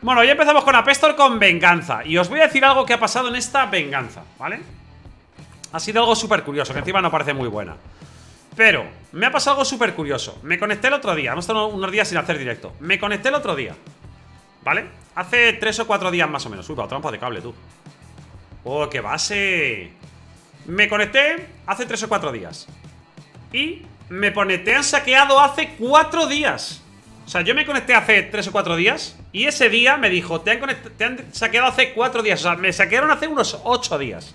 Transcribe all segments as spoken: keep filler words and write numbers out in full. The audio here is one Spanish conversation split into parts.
Bueno, hoy empezamos con Apeshtor con venganza. Y os voy a decir algo que ha pasado en esta venganza, ¿vale? Ha sido algo súper curioso, que encima no parece muy buena. Pero me ha pasado algo súper curioso. Me conecté el otro día, hemos estado unos días sin hacer directo. Me conecté el otro día, ¿vale? Hace tres o cuatro días más o menos. Uy, va, trampa de cable, tú. Oh, qué base. Me conecté hace tres o cuatro días y me pone, te han saqueado hace cuatro días. O sea, yo me conecté hace tres o cuatro días y ese día me dijo, te han, te han saqueado hace cuatro días. O sea, me saquearon hace unos ocho días,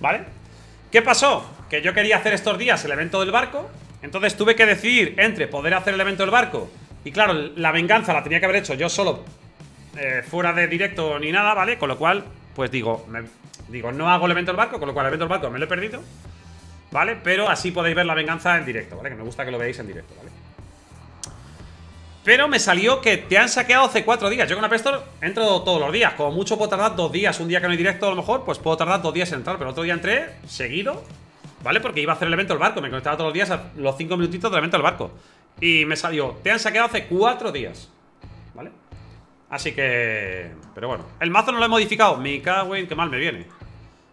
¿vale? ¿Qué pasó? Que yo quería hacer estos días el evento del barco. Entonces tuve que decidir entre poder hacer el evento del barco y claro, la venganza la tenía que haber hecho yo solo, eh, fuera de directo ni nada, ¿vale? Con lo cual, pues digo, me, digo, no hago el evento del barco, con lo cual el evento del barco me lo he perdido, ¿vale? Pero así podéis ver la venganza en directo, ¿vale? Que me gusta que lo veáis en directo, ¿vale? Pero me salió que te han saqueado hace cuatro días. Yo con Apeshtor entro todos los días. Como mucho puedo tardar dos días. Un día que no hay directo a lo mejor, pues puedo tardar dos días en entrar. Pero otro día entré seguido, ¿vale? Porque iba a hacer el evento del barco. Me conectaba todos los días a los cinco minutitos del evento del barco. Y me salió, te han saqueado hace cuatro días, ¿vale? Así que... Pero bueno, el mazo no lo he modificado. Me cago en... Qué mal me viene.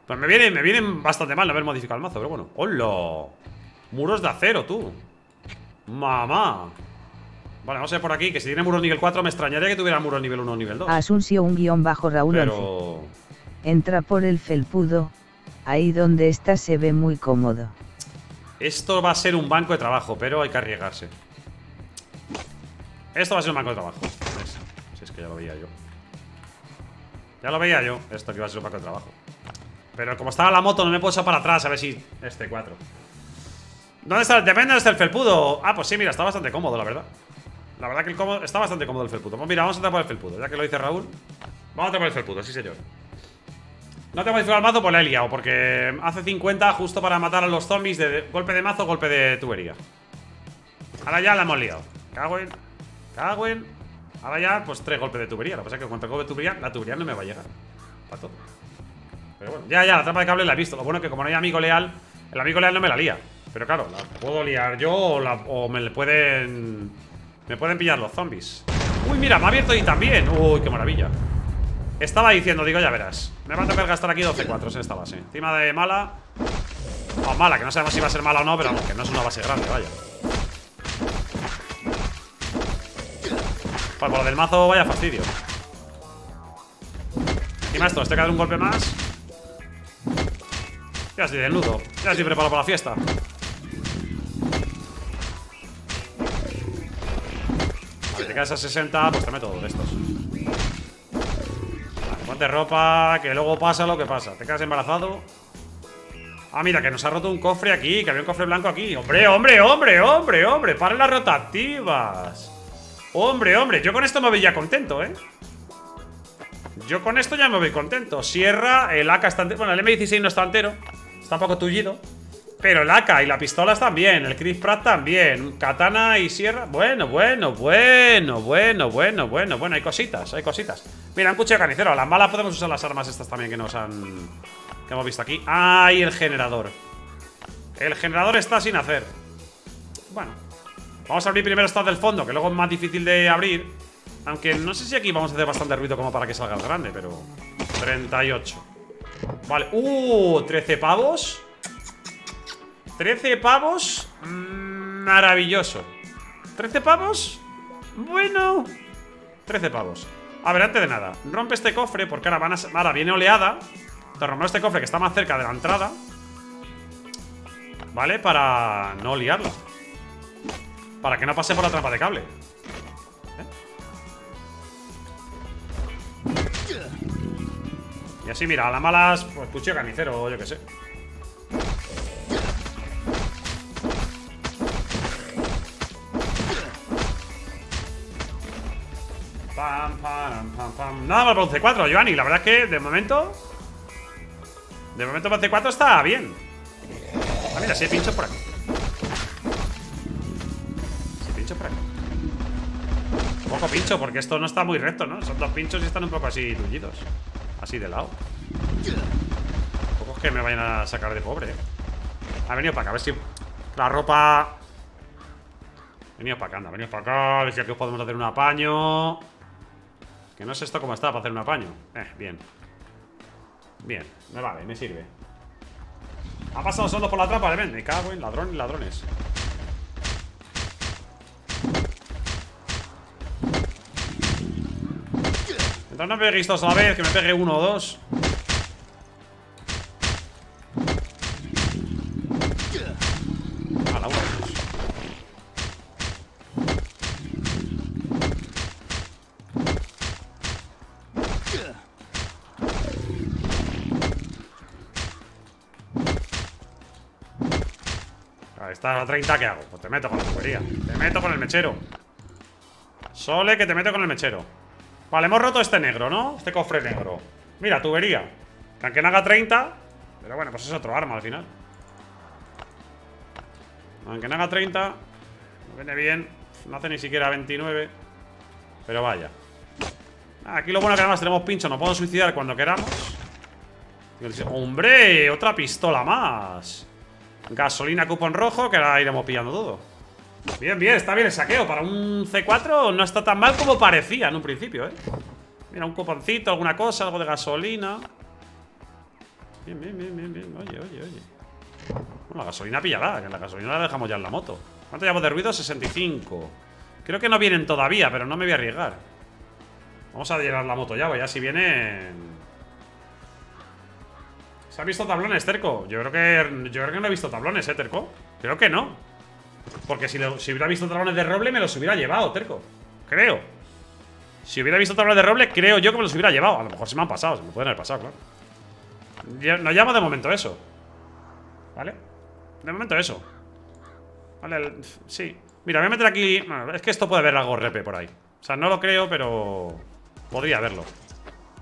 Pues me viene, me viene bastante mal no haber modificado el mazo. Pero bueno, ¡hola! Muros de acero, tú. Mamá. Vale, vamos a ir por aquí. Que si tiene muros nivel cuatro, me extrañaría que tuviera muros nivel uno o nivel dos. Asuncio un guión bajo Raúl. Pero... Entra por el felpudo. Ahí donde está se ve muy cómodo. Esto va a ser un banco de trabajo, pero hay que arriesgarse. Esto va a ser un banco de trabajo. Es que ya lo veía yo. Ya lo veía yo. Esto que iba a ser un banco de trabajo. Pero como estaba la moto, no me puedo echar para atrás. A ver si... Este cuatro. ¿Dónde está? Depende de este el felpudo. Ah, pues sí, mira, está bastante cómodo, la verdad. La verdad que el cómodo... Está bastante cómodo el felpudo. Pues mira, vamos a entrar por el felpudo. Ya que lo dice Raúl, vamos a entrar por el felpudo, sí señor. No te voy a decir al mazo por la he liado, porque hace cincuenta justo para matar a los zombies de golpe de mazo, golpe de tubería. Ahora ya la hemos liado. Cago en... Cago en... Ahora ya, pues tres golpes de tubería. Lo que pasa es que cuando golpe de tubería, la tubería no me va a llegar para todo. Pero bueno, ya, ya, la trampa de cable la he visto. Lo bueno es que como no hay amigo leal, el amigo leal no me la lía. Pero claro, la puedo liar yo o, la, o me pueden... Me pueden pillar los zombies. Uy, mira, me ha abierto y también. Uy, qué maravilla. Estaba diciendo, digo, ya verás, me va a tocar gastar aquí doce cuatros en esta base. Encima de mala o mala, que no sabemos si va a ser mala o no, pero que no es una base grande, vaya. Pues por lo del mazo, vaya fastidio. Y más esto, estoy que dar un golpe más. Ya estoy desnudo. Ya estoy preparado para la fiesta. Vale, te quedas a sesenta, pues te meto dos de estos. Vale, ponte ropa, que luego pasa lo que pasa. Te quedas embarazado. Ah, mira, que nos ha roto un cofre aquí, que había un cofre blanco aquí. ¡Hombre, hombre, hombre, hombre, hombre! ¡Para las rotativas! Hombre, hombre, yo con esto me voy ya contento, ¿eh? Yo con esto ya me voy contento. Sierra, el A K está entero. Bueno, el M dieciséis no está entero, está un poco tullido. Pero el A K y la pistola están bien. El Chris Pratt también. Katana y Sierra. Bueno, bueno, bueno, bueno, bueno, bueno, bueno. Hay cositas, hay cositas. Mira, un cuchillo carnicero. A las malas podemos usar las armas estas también que nos han... Que hemos visto aquí. ¡Ah! Y el generador. El generador está sin hacer. Bueno. Vamos a abrir primero estas del fondo, que luego es más difícil de abrir. Aunque no sé si aquí vamos a hacer bastante ruido como para que salga el grande, pero... treinta y ocho. Vale. ¡Uh! ¿trece pavos? ¿trece pavos? Maravilloso. ¿trece pavos? Bueno. trece pavos. A ver, antes de nada, rompe este cofre, porque ahora, van a... ahora viene oleada. Te rompo este cofre que está más cerca de la entrada, ¿vale? Para no liarla. Para que no pase por la trampa de cable, ¿eh? Y así, mira, a las malas, pues cuchillo carnicero o yo qué sé. Pam, pam, pam, pam. Nada más para once cuatro, Joanny. La verdad es que de momento. De momento para once cuatro está bien. Ah, mira, si hay pinchos por aquí. Por aquí. Un poco pincho, porque esto no está muy recto, ¿no? Son dos pinchos y están un poco así tullidos. Así de lado. Tampoco es que me vayan a sacar de pobre. Ha venido para acá, a ver si la ropa... Venido para acá, anda, venido para acá. A ver si aquí os podemos hacer un apaño. Que no es esto como está para hacer un apaño. Eh, bien. Bien, me vale, me sirve. Ha pasado solo por la trampa de Ben. Me cago en ladrones, ladrones. Mientras no peguéis todos a la vez, que me pegue uno o dos. A treinta, ¿qué hago? Pues te meto con la tubería. Te meto con el mechero. Sole, que te meto con el mechero. Vale, hemos roto este negro, ¿no? Este cofre negro. Mira, tubería. Que aunque no haga treinta. Pero bueno, pues es otro arma al final. Aunque no haga treinta. No viene bien. No hace ni siquiera veintinueve. Pero vaya. Aquí lo bueno es que además tenemos pincho. Nos podemos suicidar cuando queramos. ¡Hombre! Otra pistola más. Gasolina, cupón rojo, que ahora iremos pillando todo. Bien, bien, está bien el saqueo. Para un C cuatro no está tan mal como parecía en un principio, eh. Mira, un cuponcito, alguna cosa, algo de gasolina. Bien, bien, bien, bien, bien. Oye, oye, oye. Bueno, la gasolina pillada, que la gasolina la dejamos ya en la moto. ¿Cuánto llevamos de ruido? sesenta y cinco. Creo que no vienen todavía, pero no me voy a arriesgar. Vamos a llevar la moto ya, pues ya si vienen... ¿Se ha visto tablones, Terco? Yo creo que yo creo que no he visto tablones, ¿eh, Terco? Creo que no. Porque si, lo, si hubiera visto tablones de roble, me los hubiera llevado, Terco. Creo. Si hubiera visto tablones de roble, creo yo que me los hubiera llevado. A lo mejor se me han pasado, se me pueden haber pasado, claro. Nos llama de momento eso. ¿Vale? De momento eso. Vale, el, sí. Mira, voy a meter aquí... Bueno, es que esto puede haber algo repe por ahí. O sea, no lo creo, pero... Podría haberlo.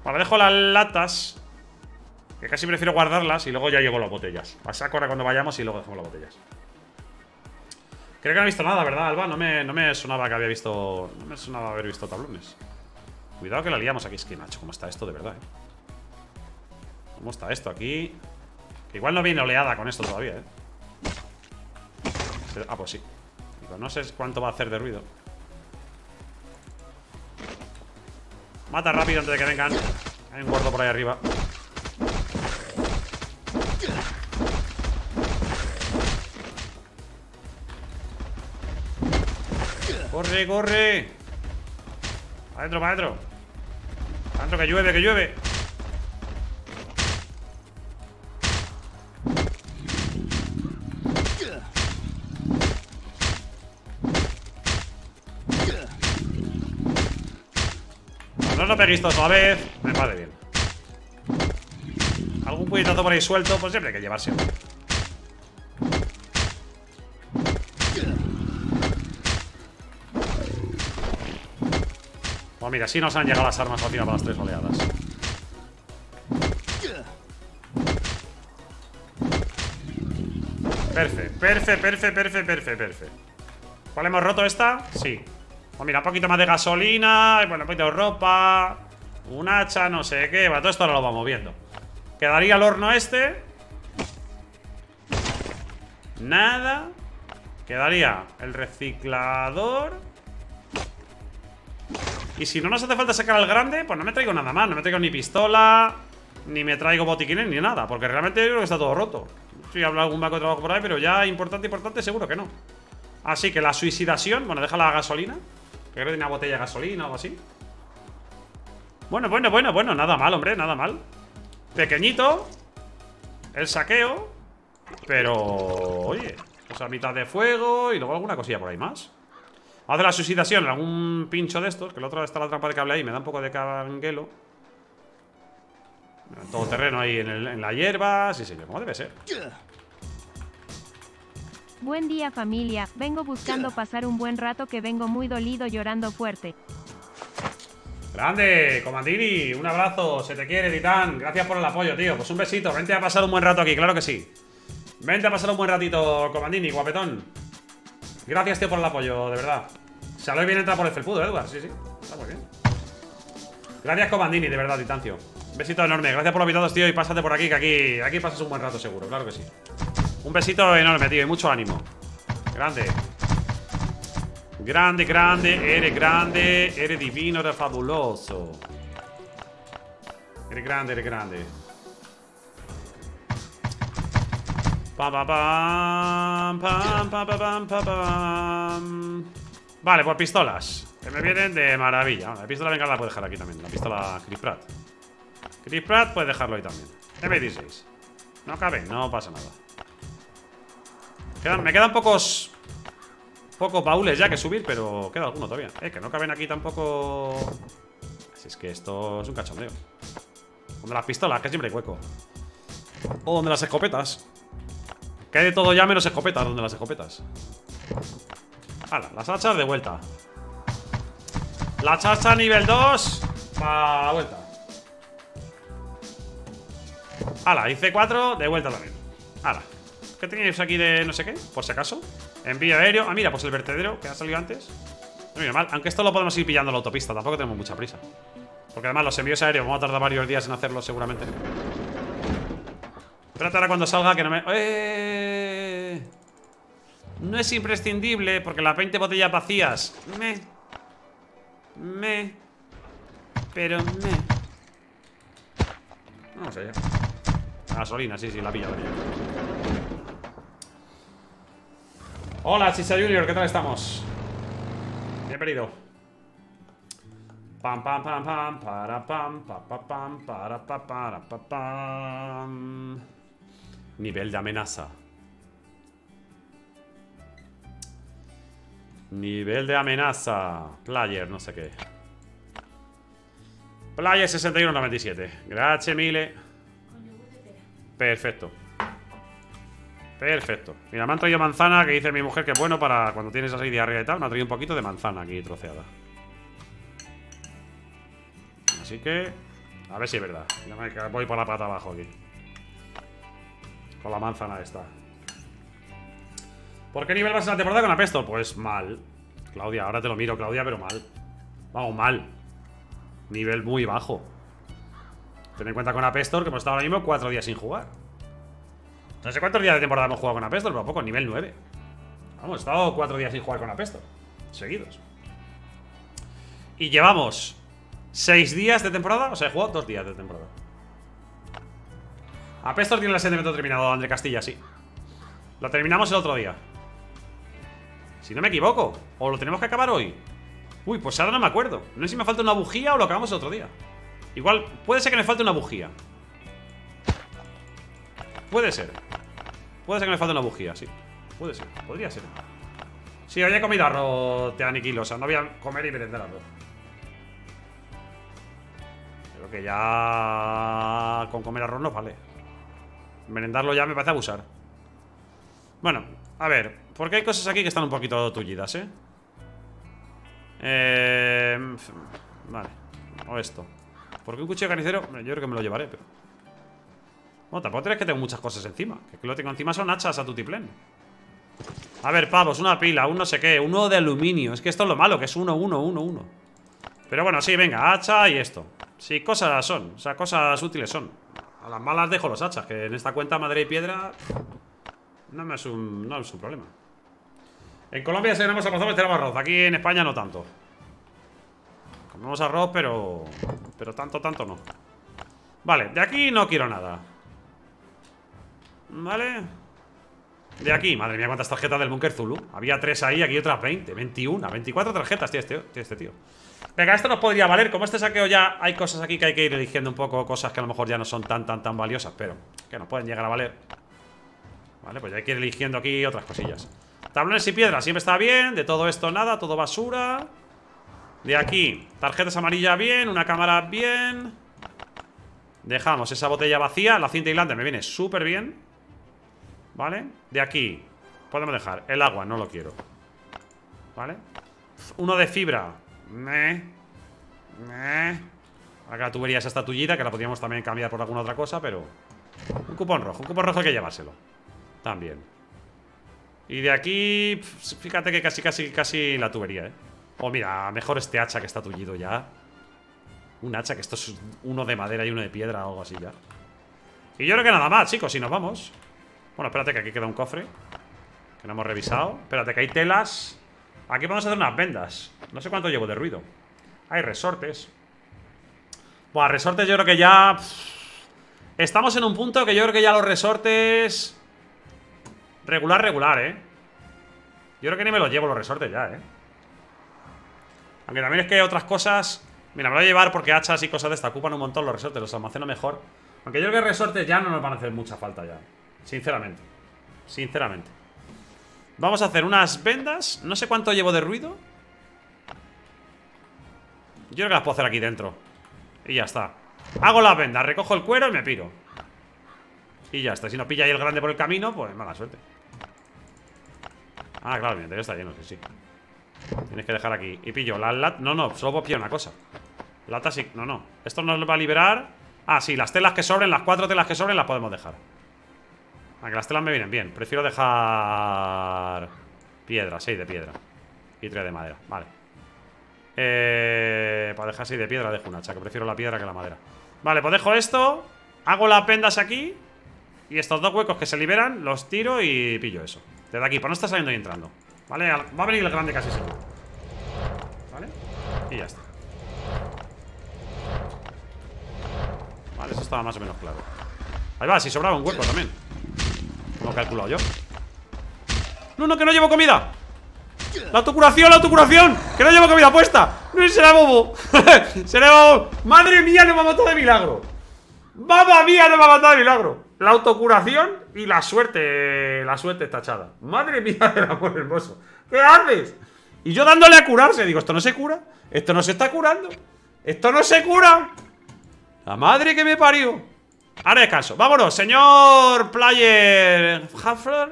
Vale, dejo las latas... Que casi prefiero guardarlas y luego ya llevo las botellas. A saco ahora cuando vayamos y luego dejamos las botellas. Creo que no he visto nada, ¿verdad, Alba? No me, no me sonaba que había visto... No me sonaba haber visto tablones. Cuidado que la liamos aquí. Es que, macho, ¿cómo está esto de verdad, eh? ¿Cómo está esto aquí? Que igual no viene oleada con esto todavía, eh. Ah, pues sí. No sé cuánto va a hacer de ruido. Mata rápido antes de que vengan. Hay un gordo por ahí arriba. Corre, corre. Adentro, para adentro. Adentro, que llueve, que llueve. No os lo peguéis todos a la vez. Me parece bien. Algún puñetazo por ahí suelto, pues siempre hay que llevarse. Pues mira, sí nos han llegado las armas fáciles para las tres oleadas. Perfe, perfe, perfe, perfe, perfe, perfe. ¿Cuál hemos roto esta? Sí. Pues mira, un poquito más de gasolina. Bueno, un poquito de ropa. Un hacha, no sé qué. Bueno, todo esto ahora lo vamos viendo. Quedaría el horno este. Nada. Quedaría el reciclador. Y si no nos hace falta sacar al grande, pues no me traigo nada más. No me traigo ni pistola, ni me traigo botiquines, ni nada. Porque realmente yo creo que está todo roto. Si he hablado algún banco de trabajo por ahí, pero ya importante, importante, seguro que no. Así que la suicidación, bueno, deja la gasolina. Que creo que tiene una botella de gasolina o algo así. Bueno, bueno, bueno, bueno, nada mal, hombre, nada mal. Pequeñito. El saqueo. Pero, oye, o sea, mitad de fuego y luego alguna cosilla por ahí más. Hace la suicidación en algún pincho de estos. Que el otro está la trampa de cable ahí. Me da un poco de canguelo. Todo terreno ahí en, el, en la hierba. Sí, señor, como debe ser. Buen día, familia. Vengo buscando pasar un buen rato que vengo muy dolido llorando fuerte. Grande, Comandini. Un abrazo. Se te quiere, Titán. Gracias por el apoyo, tío. Pues un besito. Vente a pasar un buen rato aquí, claro que sí. Vente a pasar un buen ratito, Comandini, guapetón. Gracias, tío, por el apoyo, de verdad. Salió bien entrar por el felpudo, Edward. Sí, sí. Está muy bien. Gracias, Comandini, de verdad, Titancio. Un besito enorme. Gracias por los invitados, tío. Y pásate por aquí, que aquí, aquí pasas un buen rato, seguro. Claro que sí. Un besito enorme, tío. Y mucho ánimo. Grande. Grande, grande, eres grande, eres divino, eres fabuloso. Eres grande, eres grande. Pam, pam, pam, pam, pam, pam, pam, pam. Vale, pues pistolas. Que me vienen de maravilla. La pistola venga la puedo dejar aquí también. La pistola Chris Pratt. Chris Pratt puede dejarlo ahí también. eme veintiséis. No cabe, no pasa nada. Quedan, me quedan pocos... Pocos baúles ya que subir, pero queda alguno todavía. Eh, que no caben aquí tampoco. Así es que esto es un cachondeo. Donde las pistolas, que siempre hay hueco. O donde las escopetas. Que hay de todo ya menos escopetas. Donde las escopetas. Hala, las hachas de vuelta. La hacha nivel dos. Pa' vuelta. Hala, y ce cuatro de vuelta también. Hala. ¿Qué tenéis aquí de no sé qué? Por si acaso. Envío aéreo. Ah, mira, pues el vertedero que ha salido antes. No mira mal. Aunque esto lo podemos ir pillando en la autopista. Tampoco tenemos mucha prisa. Porque además los envíos aéreos vamos a tardar varios días en hacerlos seguramente. Espérate ahora cuando salga que no me... ¡Eh! No es imprescindible porque las veinte botellas vacías. Me. Me. Pero me. Vamos allá. Gasolina, sí, sí, la pilla, la pilla. Hola, Chicha Junior, ¿qué tal estamos? Bienvenido. Pam, pam, pam, pam, para, pam, pa, pa, pam, para, pa, para, pa, pam. Nivel de amenaza. Nivel de amenaza. Player, no sé qué. Player sesenta y uno noventa y siete. Gracias, mille. Perfecto. Perfecto. Mira, me han traído manzana, que dice mi mujer que es bueno para cuando tienes así diarrea y tal. Me ha traído un poquito de manzana aquí troceada. Así que... A ver si es verdad. Ya me voy por la pata abajo aquí. Con la manzana esta. ¿Por qué nivel vas a la temporada con Apeshtor? Pues mal. Claudia, ahora te lo miro, Claudia, pero mal. Vamos, mal. Nivel muy bajo. Ten en cuenta con Apeshtor que hemos estado ahora mismo cuatro días sin jugar. No sé cuántos días de temporada hemos jugado con Apeshtor, pero tampoco, nivel nueve. Vamos, he estado cuatro días sin jugar con Apeshtor seguidos. Y llevamos seis días de temporada. O sea, he jugado dos días de temporada. Apeshtor tiene el asentamiento terminado, André Castilla, sí. Lo terminamos el otro día, si no me equivoco. O lo tenemos que acabar hoy. Uy, pues ahora no me acuerdo. No sé si me falta una bujía o lo acabamos el otro día. Igual, puede ser que me falte una bujía. Puede ser. Puede ser que me falte una bujía, sí. Puede ser, podría ser. Sí, hoy he comido arroz, te aniquilo. O sea, no voy a comer y merendar arroz. Creo que ya... Con comer arroz no vale. Merendarlo ya me parece abusar. Bueno, a ver. Porque hay cosas aquí que están un poquito tullidas, ¿eh? Eh... Vale. O esto. ¿Por qué un cuchillo carnicero? Yo creo que me lo llevaré, pero... Bueno, tampoco es que tengo muchas cosas encima. Que lo tengo encima son hachas a tutiplén. A ver, pavos, una pila, un no sé qué. Uno de aluminio, es que esto es lo malo. Que es uno, uno, uno, uno. Pero bueno, sí, venga, hacha y esto. Sí, cosas son, o sea, cosas útiles son. A las malas dejo los hachas. Que en esta cuenta madre y piedra no me es un, no es un problema. En Colombia si tenemos arroz, tenemos arroz. Aquí en España no tanto. Comemos arroz, pero... Pero tanto, tanto no. Vale, de aquí no quiero nada. Vale. De aquí, madre mía, cuántas tarjetas del búnker Zulu. Había tres ahí, aquí otras veinte, veintiuno, veinticuatro tarjetas tiene este, tiene este tío. Venga, esto nos podría valer. Como este saqueo ya hay cosas aquí que hay que ir eligiendo un poco. Cosas que a lo mejor ya no son tan, tan, tan valiosas, pero que nos pueden llegar a valer. Vale, pues ya hay que ir eligiendo aquí otras cosillas. Tablones y piedras, siempre está bien. De todo esto nada, todo basura. De aquí, tarjetas amarillas bien. Una cámara bien. Dejamos esa botella vacía. La cinta aislante me viene súper bien. ¿Vale? De aquí podemos dejar el agua, no lo quiero. ¿Vale? Uno de fibra. Meh. Meh. Acá la tubería es esta tullida, que la podríamos también cambiar por alguna otra cosa, pero... Un cupón rojo, un cupón rojo hay que llevárselo también. Y de aquí... Fíjate que casi, casi, casi la tubería, ¿eh? Oh, mira, mejor este hacha que está tullido ya. Un hacha que esto es uno de madera y uno de piedra o algo así ya. Y yo creo que nada más, chicos, si nos vamos... Bueno, espérate que aquí queda un cofre que no hemos revisado. Espérate que hay telas. Aquí vamos a hacer unas vendas. No sé cuánto llevo de ruido. Hay resortes. Buah, resortes yo creo que ya... Estamos en un punto que yo creo que ya los resortes... Regular, regular, eh. Yo creo que ni me los llevo los resortes ya, eh. Aunque también es que otras cosas... Mira, me lo voy a llevar porque hachas y cosas de esta ocupan un montón los resortes. Los almaceno mejor. Aunque yo creo que resortes ya no nos van a hacer mucha falta ya. Sinceramente. Sinceramente. Vamos a hacer unas vendas. No sé cuánto llevo de ruido. Yo creo que las puedo hacer aquí dentro. Y ya está. Hago las vendas, recojo el cuero y me piro. Y ya está. Si no pilla ahí el grande por el camino, pues mala suerte. Ah, claro, mi interior está lleno, sí, sí. Tienes que dejar aquí. Y pillo las latas. No, no, solo puedo pillar una cosa. Latas y... No, no. Esto nos va a liberar. Ah, sí, las telas que sobren, las cuatro telas que sobren las podemos dejar. Aunque las telas me vienen bien. Prefiero dejar... Piedra, seis de piedra. Y tres de madera, vale. Eh... Para dejar seis de piedra dejo una hacha, que prefiero la piedra que la madera. Vale, pues dejo esto. Hago las vendas aquí. Y estos dos huecos que se liberan, los tiro y pillo eso. Desde aquí, para no estar saliendo y entrando. Vale, va a venir el grande casi seguro. Vale, y ya está. Vale, eso estaba más o menos claro. Ahí va, si sobraba un hueco también. Como he calculado yo. No, no, que no llevo comida. La autocuración, la autocuración. Que no llevo comida puesta. No, será bobo. Será bobo. Madre mía, no me ha matado de milagro. Mamma mía, no me ha matado de milagro. La autocuración y la suerte. La suerte tachada. Madre mía del amor hermoso. ¿Qué haces? Y yo dándole a curarse. Digo, esto no se cura. Esto no se está curando. Esto no se cura. La madre que me parió. Ahora descanso. Vámonos, señor player Huffler.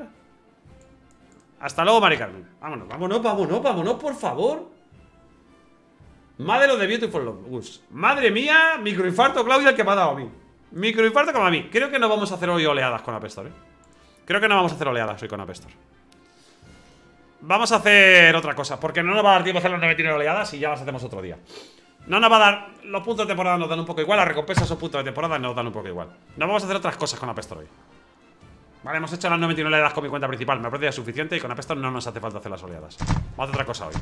Hasta luego, Mari Carmen. Vámonos, vámonos, vámonos, vámonos, por favor. Madre of the Beautiful Loves. Madre mía, microinfarto, Claudia, el que me ha dado a mí. Microinfarto como a mí. Creo que no vamos a hacer hoy oleadas con Apeshtor, ¿eh? Creo que no vamos a hacer oleadas hoy con Apeshtor. Vamos a hacer otra cosa, porque no nos va a dar tiempo a hacer las noventa y nueve oleadas y ya las hacemos otro día. No nos va a dar... Los puntos de temporada nos dan un poco igual. Las recompensas o puntos de temporada nos dan un poco igual. No vamos a hacer otras cosas con Apeshtor hoy. Vale, hemos hecho las noventa y nueve oleadas con mi cuenta principal. Me parece ya suficiente y con Apeshtor no nos hace falta hacer las oleadas. Vamos a hacer otra cosa hoy.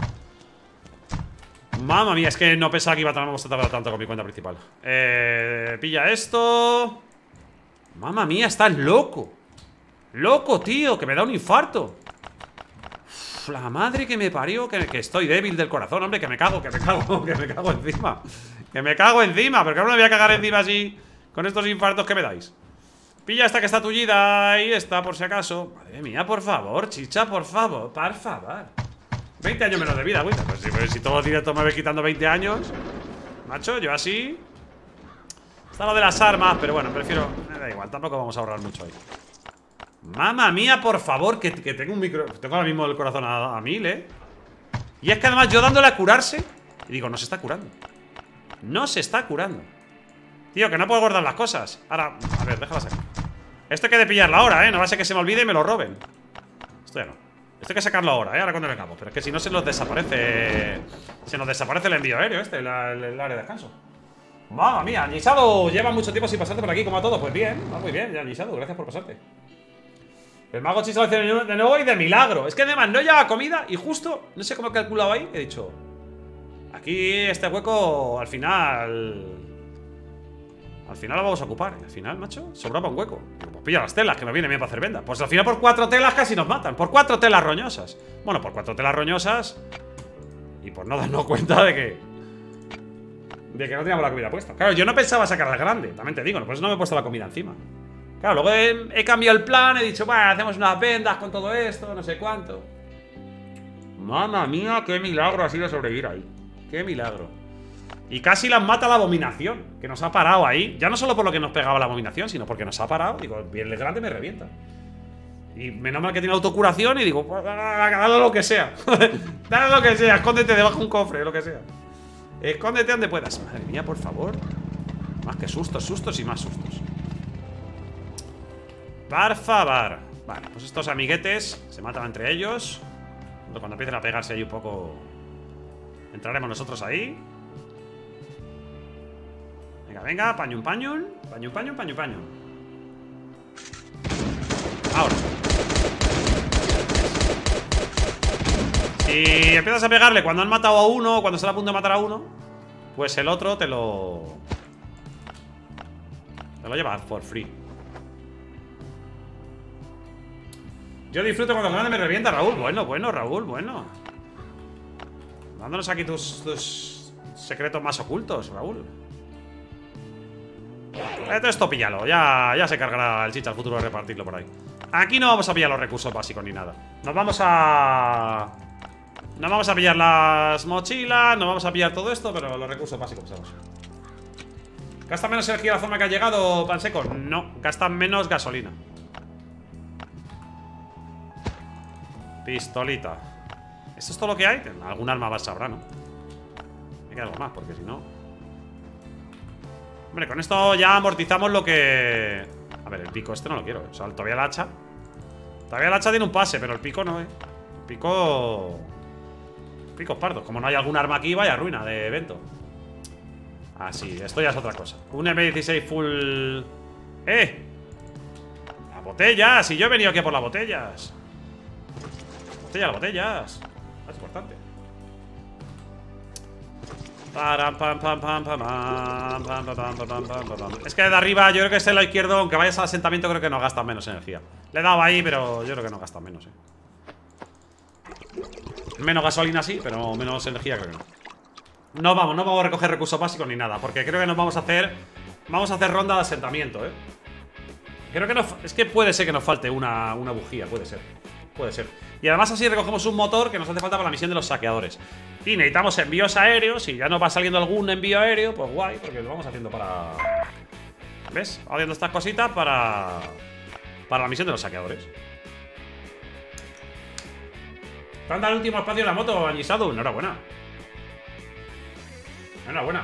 Mamma mía, es que no pensaba que iba a tardar tanto con mi cuenta principal. Eh, pilla esto. Mamma mía, estás loco. Loco, tío, que me da un infarto. Uf, la madre que me parió, que, que estoy débil del corazón, hombre, que me cago, que me cago, que me cago encima. Que me cago encima, porque ahora me voy a cagar encima así con estos infartos que me dais. Pilla esta que está tullida, ahí está, por si acaso. Madre mía, por favor, chicha, por favor, por favor. veinte años menos de vida, güey. Pues si, pues si todos los directos me ves quitando veinte años. Macho, yo así. Está lo de las armas, pero bueno, prefiero... Me da igual, tampoco vamos a ahorrar mucho ahí. Mamma mía, por favor, que, que tengo un micro... Tengo ahora mismo el corazón a, a mil, eh. Y es que además yo dándole a curarse. Y digo, no se está curando. No se está curando. Tío, que no puedo guardar las cosas. Ahora, a ver, déjalas aquí. Esto hay que de pillarla ahora, eh. No va a ser que se me olvide y me lo roben. Esto ya no. Esto hay que sacarlo ahora, ¿eh? Ahora cuando lo hagamos. Pero es que si no se nos desaparece. Se nos desaparece el envío aéreo este, el, el, el área de descanso. Mamma mía, Anisado, lleva mucho tiempo sin pasarte por aquí, como a todos. Pues bien, va muy bien, Anisado, gracias por pasarte. El mago Chicha lo hace de nuevo y de milagro. Es que además no lleva comida y justo, no sé cómo he calculado ahí, he dicho. Aquí este hueco al final. Al final lo vamos a ocupar. Al final, macho, sobraba un hueco. Pues pilla las telas, que me viene bien para hacer vendas. Pues al final por cuatro telas casi nos matan. Por cuatro telas roñosas. Bueno, por cuatro telas roñosas. Y por no darnos cuenta de que De que no teníamos la comida puesta. Claro, yo no pensaba sacar al grande. También te digo, por eso no me he puesto la comida encima. Claro, luego he, he cambiado el plan. He dicho, bueno, hacemos unas vendas con todo esto. No sé cuánto. Mamma mía, qué milagro ha sido sobrevivir ahí. Qué milagro. Y casi las mata la abominación, que nos ha parado ahí. Ya no solo por lo que nos pegaba la abominación, sino porque nos ha parado. Digo, bien, el grande me revienta. Y menos mal que tiene autocuración y digo, dale lo que sea. Dale lo que sea, escóndete debajo de un cofre, lo que sea. Escóndete donde puedas. Madre mía, por favor. Más que sustos, sustos y más sustos. Por favor. Vale, pues estos amiguetes se matan entre ellos. Cuando empiecen a pegarse ahí un poco, entraremos nosotros ahí. Venga, venga, pañón, pañón. Pañón, pañón, pañón, pañón. Ahora. Si empiezas a pegarle cuando han matado a uno, cuando están a punto de matar a uno, pues el otro te lo... Te lo llevas for free. Yo disfruto cuando el grande me revienta, Raúl. Bueno, bueno, Raúl, bueno. Dándonos aquí tus, tus secretos más ocultos, Raúl. Esto píllalo, ya, ya se cargará el chicha al futuro de repartirlo por ahí. Aquí no vamos a pillar los recursos básicos ni nada. Nos vamos a... Nos vamos a pillar las mochilas, nos vamos a pillar todo esto, pero los recursos básicos pasamos. ¿Gasta menos energía la forma que ha llegado, Panseco? No, gasta menos gasolina. Pistolita. ¿Esto es todo lo que hay? Algún arma más habrá, ¿no? Hay que algo más, porque si no... Hombre, con esto ya amortizamos lo que... A ver, el pico este no lo quiero, ¿eh? O sea, todavía el hacha. Todavía el hacha tiene un pase, pero el pico no, eh. El pico... Picos pardos. Como no hay algún arma aquí, vaya ruina de evento. Ah, sí, esto ya es otra cosa. Un M dieciséis full... ¡Eh! ¡Las botellas! Si yo he venido aquí por las botellas. Botellas, las botellas. Es importante. Es que de arriba, yo creo que este lado izquierdo, aunque vayas al asentamiento, creo que nos gasta menos energía. Le he dado ahí, pero yo creo que nos gasta menos, eh. Menos gasolina sí, pero menos energía creo que no. No vamos, no vamos a recoger recursos básicos ni nada, porque creo que nos vamos a hacer... Vamos a hacer ronda de asentamiento, eh. Creo que no... Es que puede ser que nos falte una, una bujía, puede ser. Puede ser. Y además así recogemos un motor que nos hace falta para la misión de los saqueadores. Y necesitamos envíos aéreos. Si ya nos va saliendo algún envío aéreo, pues guay, porque lo vamos haciendo para... ¿Ves? Haciendo estas cositas para... Para la misión de los saqueadores. ¿Te han dado el último espacio en la moto, Anisado? Enhorabuena. Enhorabuena.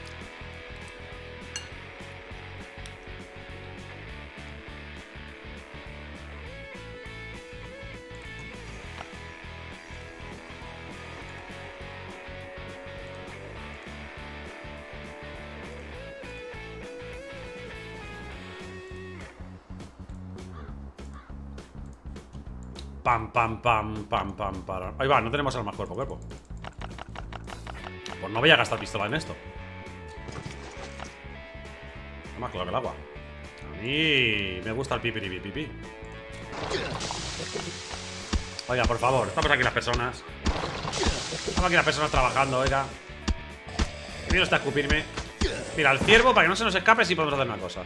Pam, pam, pam, pam, pam, para. Ahí va, no tenemos armas cuerpo a cuerpo. Pues no voy a gastar pistola en esto. Está más claro que el agua. A mí me gusta el pipiripipipi. Oiga, por favor, estamos aquí las personas. Estamos aquí las personas trabajando, oiga. Y mira, está a escupirme. Mira, el ciervo, para que no se nos escape, sí podemos hacer una cosa.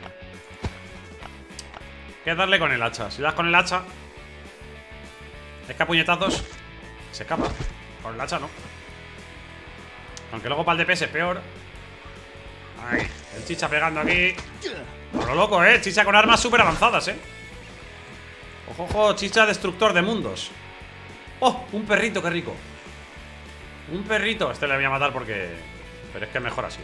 Que es darle con el hacha. Si das con el hacha... Es que a puñetazos se escapa. Con el hacha no. Aunque luego para el D P S es peor. Ay, el chicha pegando aquí. Por lo loco, eh. Chicha con armas súper avanzadas, eh. Ojo, ojo, chicha destructor de mundos. Oh, un perrito, qué rico. Un perrito. Este le voy a matar porque... Pero es que es mejor así.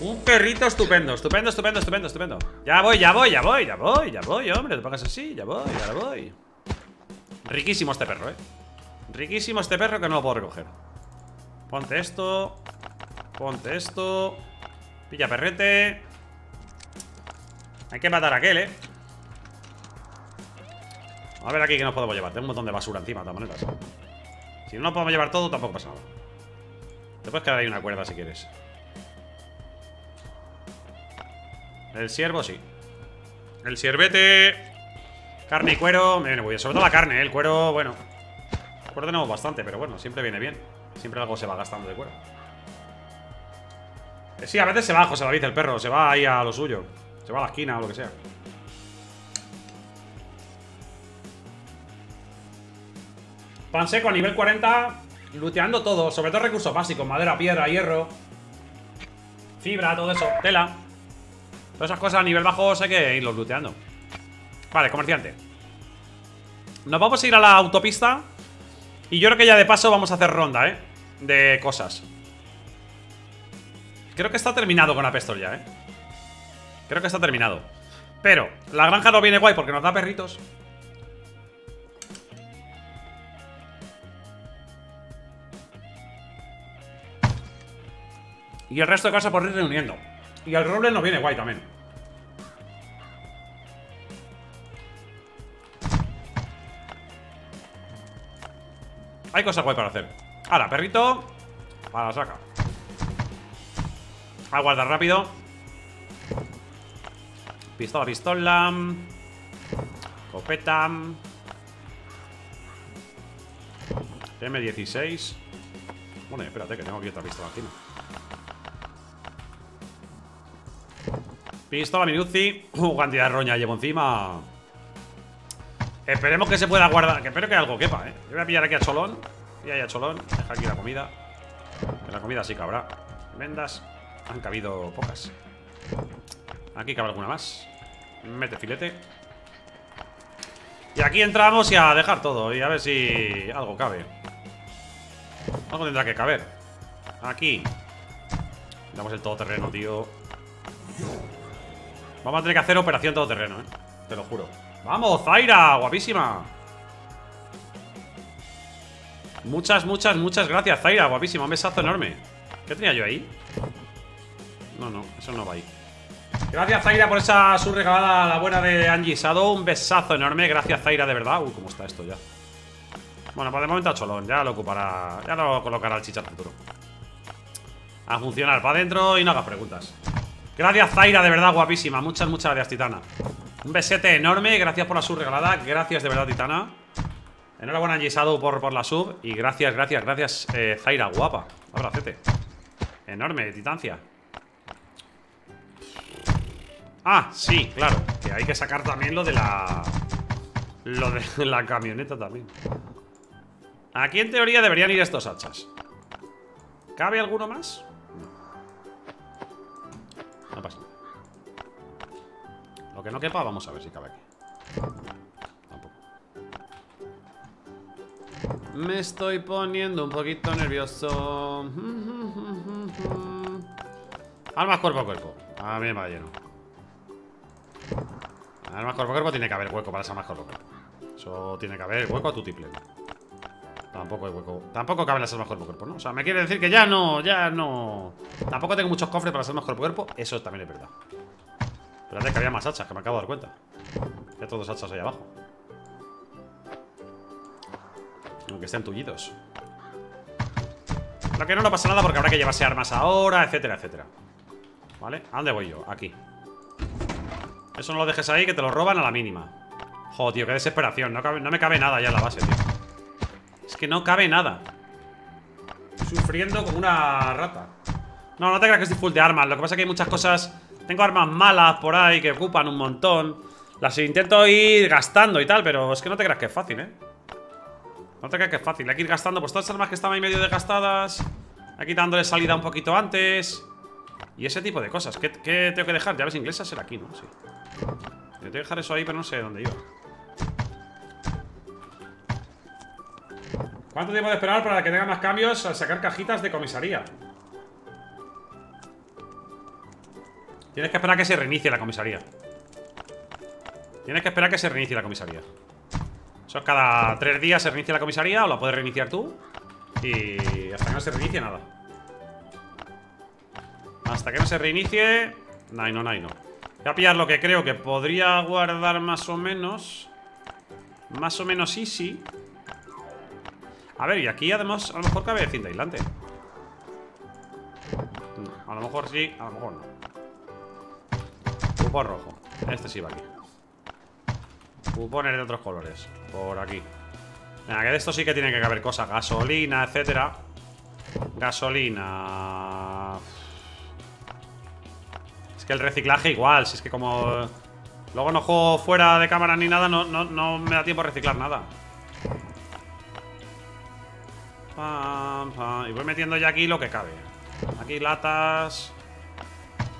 Un perrito estupendo, estupendo, estupendo, estupendo, estupendo. Ya voy, ya voy, ya voy, ya voy, ya voy, hombre, te pongas así, ya voy, ya voy. Riquísimo este perro, eh. Riquísimo este perro que no lo puedo recoger. Ponte esto. Ponte esto. Pilla perrete. Hay que matar a aquel, eh. A ver aquí que nos podemos llevar. Tengo un montón de basura encima, de todas maneras. Si no nos podemos llevar todo, tampoco pasa nada. Te puedes quedar ahí una cuerda si quieres. El ciervo, sí. El ciervete. Carne y cuero. Me viene muy bien. Sobre todo la carne, ¿eh? El cuero, bueno. El cuero tenemos bastante, pero bueno, siempre viene bien. Siempre algo se va gastando de cuero. Eh, sí, a veces se va José David, el perro. Se va ahí a lo suyo. Se va a la esquina o lo que sea. Panseco a nivel cuarenta. Looteando todo. Sobre todo recursos básicos. Madera, piedra, hierro. Fibra, todo eso. Tela. Todas esas cosas a nivel bajo hay que irlos looteando. Vale, comerciante. Nos vamos a ir a la autopista. Y yo creo que ya de paso vamos a hacer ronda, eh, de cosas. Creo que está terminado con Apeshtor ya, eh. Creo que está terminado. Pero la granja no viene guay porque nos da perritos. Y el resto de cosas por ir reuniendo. Y el roble nos viene guay también. Hay cosas guay para hacer. Ahora, perrito. Para la saca. A guardar rápido. Pistola, pistola. Copeta. eme dieciséis. Bueno, espérate, que tengo aquí otra pistola encima. Pistola Minuzzi. Uh, cantidad de roña llevo encima. Esperemos que se pueda guardar. Que espero que algo quepa, eh. Yo voy a pillar aquí a Cholón. Y ahí a Cholón. Deja aquí la comida. Que la comida sí que habrá. Vendas. Han cabido pocas. Aquí cabe alguna más. Mete filete. Y aquí entramos y a dejar todo. Y a ver si algo cabe. Algo tendrá que caber. Aquí. Damos el todoterreno, tío. Vamos a tener que hacer operación todoterreno, eh. Te lo juro. ¡Vamos, Zaira! ¡Guapísima! Muchas, muchas, muchas gracias, Zaira. Guapísima, un besazo enorme. ¿Qué tenía yo ahí? No, no, eso no va ahí. Gracias, Zaira, por esa subregalada, la buena de Angie Sado. Un besazo enorme. Gracias, Zaira, de verdad. Uy, cómo está esto ya. Bueno, por el momento a Cholón. Ya lo ocupará. Ya lo colocará el chicha futuro. A funcionar para adentro y no hagas preguntas. Gracias, Zaira, de verdad, guapísima. Muchas, muchas gracias, Titana. Un besete enorme. Gracias por la sub regalada. Gracias, de verdad, Titana. Enhorabuena, Angie Sado, por, por la sub. Y gracias, gracias, gracias, eh, Zaira, guapa. Abracete. Enorme, titancia. Ah, sí, claro. Que hay que sacar también lo de la... Lo de la camioneta también. Aquí en teoría deberían ir estos hachas. ¿Cabe alguno más? No, no pasa nada. Lo que no quepa, vamos a ver si cabe aquí. Tampoco. Me estoy poniendo un poquito nervioso. Armas cuerpo a cuerpo. A mí me va lleno. Armas cuerpo a cuerpo tiene que haber hueco para las armas cuerpo a cuerpo. Eso tiene que haber hueco a tu tiple. Tampoco hay hueco. Tampoco caben las armas cuerpo a cuerpo, ¿no? O sea, me quiere decir que ya no, ya no. Tampoco tengo muchos cofres para las armas cuerpo a cuerpo. Eso también es verdad. Espérate que había más hachas, que me acabo de dar cuenta. Ya todos hachas ahí abajo. Aunque estén tullidos. Lo que no, no pasa nada porque habrá que llevarse armas ahora, etcétera, etcétera. ¿Vale? ¿A dónde voy yo? Aquí. Eso no lo dejes ahí, que te lo roban a la mínima. Joder, tío, qué desesperación. No, cabe, no me cabe nada ya en la base, tío. Es que no cabe nada. Estoy sufriendo como una rata. No, no te creas que estoy full de armas. Lo que pasa es que hay muchas cosas... Tengo armas malas por ahí que ocupan un montón. Las intento ir gastando y tal, pero es que no te creas que es fácil, ¿eh? No te creas que es fácil. Hay que ir gastando pues todas las armas que estaban ahí medio desgastadas. Aquí dándole salida un poquito antes. Y ese tipo de cosas. ¿Qué, qué tengo que dejar? Llaves inglesas será aquí, ¿no? Sí. Tengo que dejar eso ahí, pero no sé dónde iba. ¿Cuánto tiempo de esperar para que tenga más cambios al sacar cajitas de comisaría? Tienes que esperar que se reinicie la comisaría. Tienes que esperar que se reinicie la comisaría. Eso es cada tres días se reinicia la comisaría. O la puedes reiniciar tú. Y hasta que no se reinicie nada. Hasta que no se reinicie. No, no, no, no. Voy a pillar lo que creo que podría guardar más o menos. Más o menos easy. A ver, y aquí además a lo mejor cabe cinta aislante. A lo mejor sí, a lo mejor no. Cupón rojo. Este sí va aquí. Cupones de otros colores. Por aquí. Venga, que de esto sí que tienen que haber cosas. Gasolina, etcétera. Gasolina. Es que el reciclaje igual. Si es que como... Luego no juego fuera de cámara ni nada. No, no, no me da tiempo a reciclar nada. Pam, pam. Y voy metiendo ya aquí lo que cabe. Aquí latas...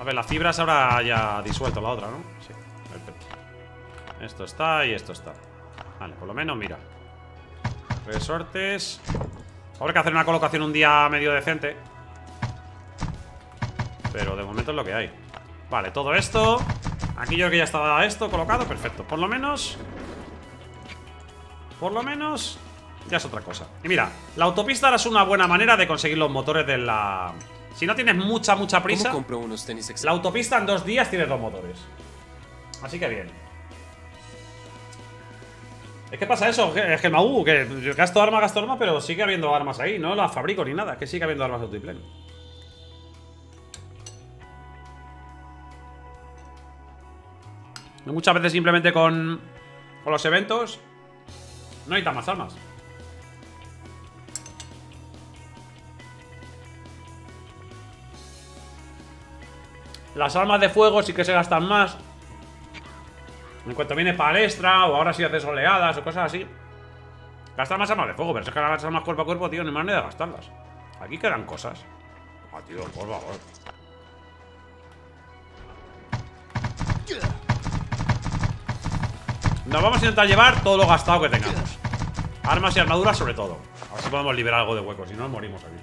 A ver, las fibras ahora ya disuelto la otra, ¿no? Sí, perfecto. Esto está y esto está. Vale, por lo menos, mira. Resortes. Habrá que hacer una colocación un día medio decente. Pero de momento es lo que hay. Vale, todo esto. Aquí yo creo que ya está esto colocado, perfecto. Por lo menos... Por lo menos... Ya es otra cosa. Y mira, la autopista ahora es una buena manera de conseguir los motores de la... Si no tienes mucha, mucha prisa, ¿cómo compro unos tenis extra? La autopista en dos días tiene dos motores. Así que bien. Es que pasa eso, es que Mau, que gasto arma, gasto arma, pero sigue habiendo armas ahí. No las fabrico ni nada, que sigue habiendo armas de Utiplen. Muchas veces simplemente con, con los eventos no necesitan más armas. Las armas de fuego sí que se gastan más. En cuanto viene palestra, o ahora sí haces oleadas o cosas así, gastan más armas de fuego. Pero es que las armas cuerpo a cuerpo, tío, ni más manera de gastarlas. Aquí quedan cosas. Ah, tío, por favor. Nos vamos a intentar llevar todo lo gastado que tengamos. Armas y armaduras sobre todo. A ver si podemos liberar algo de hueco, si no nos morimos aquí.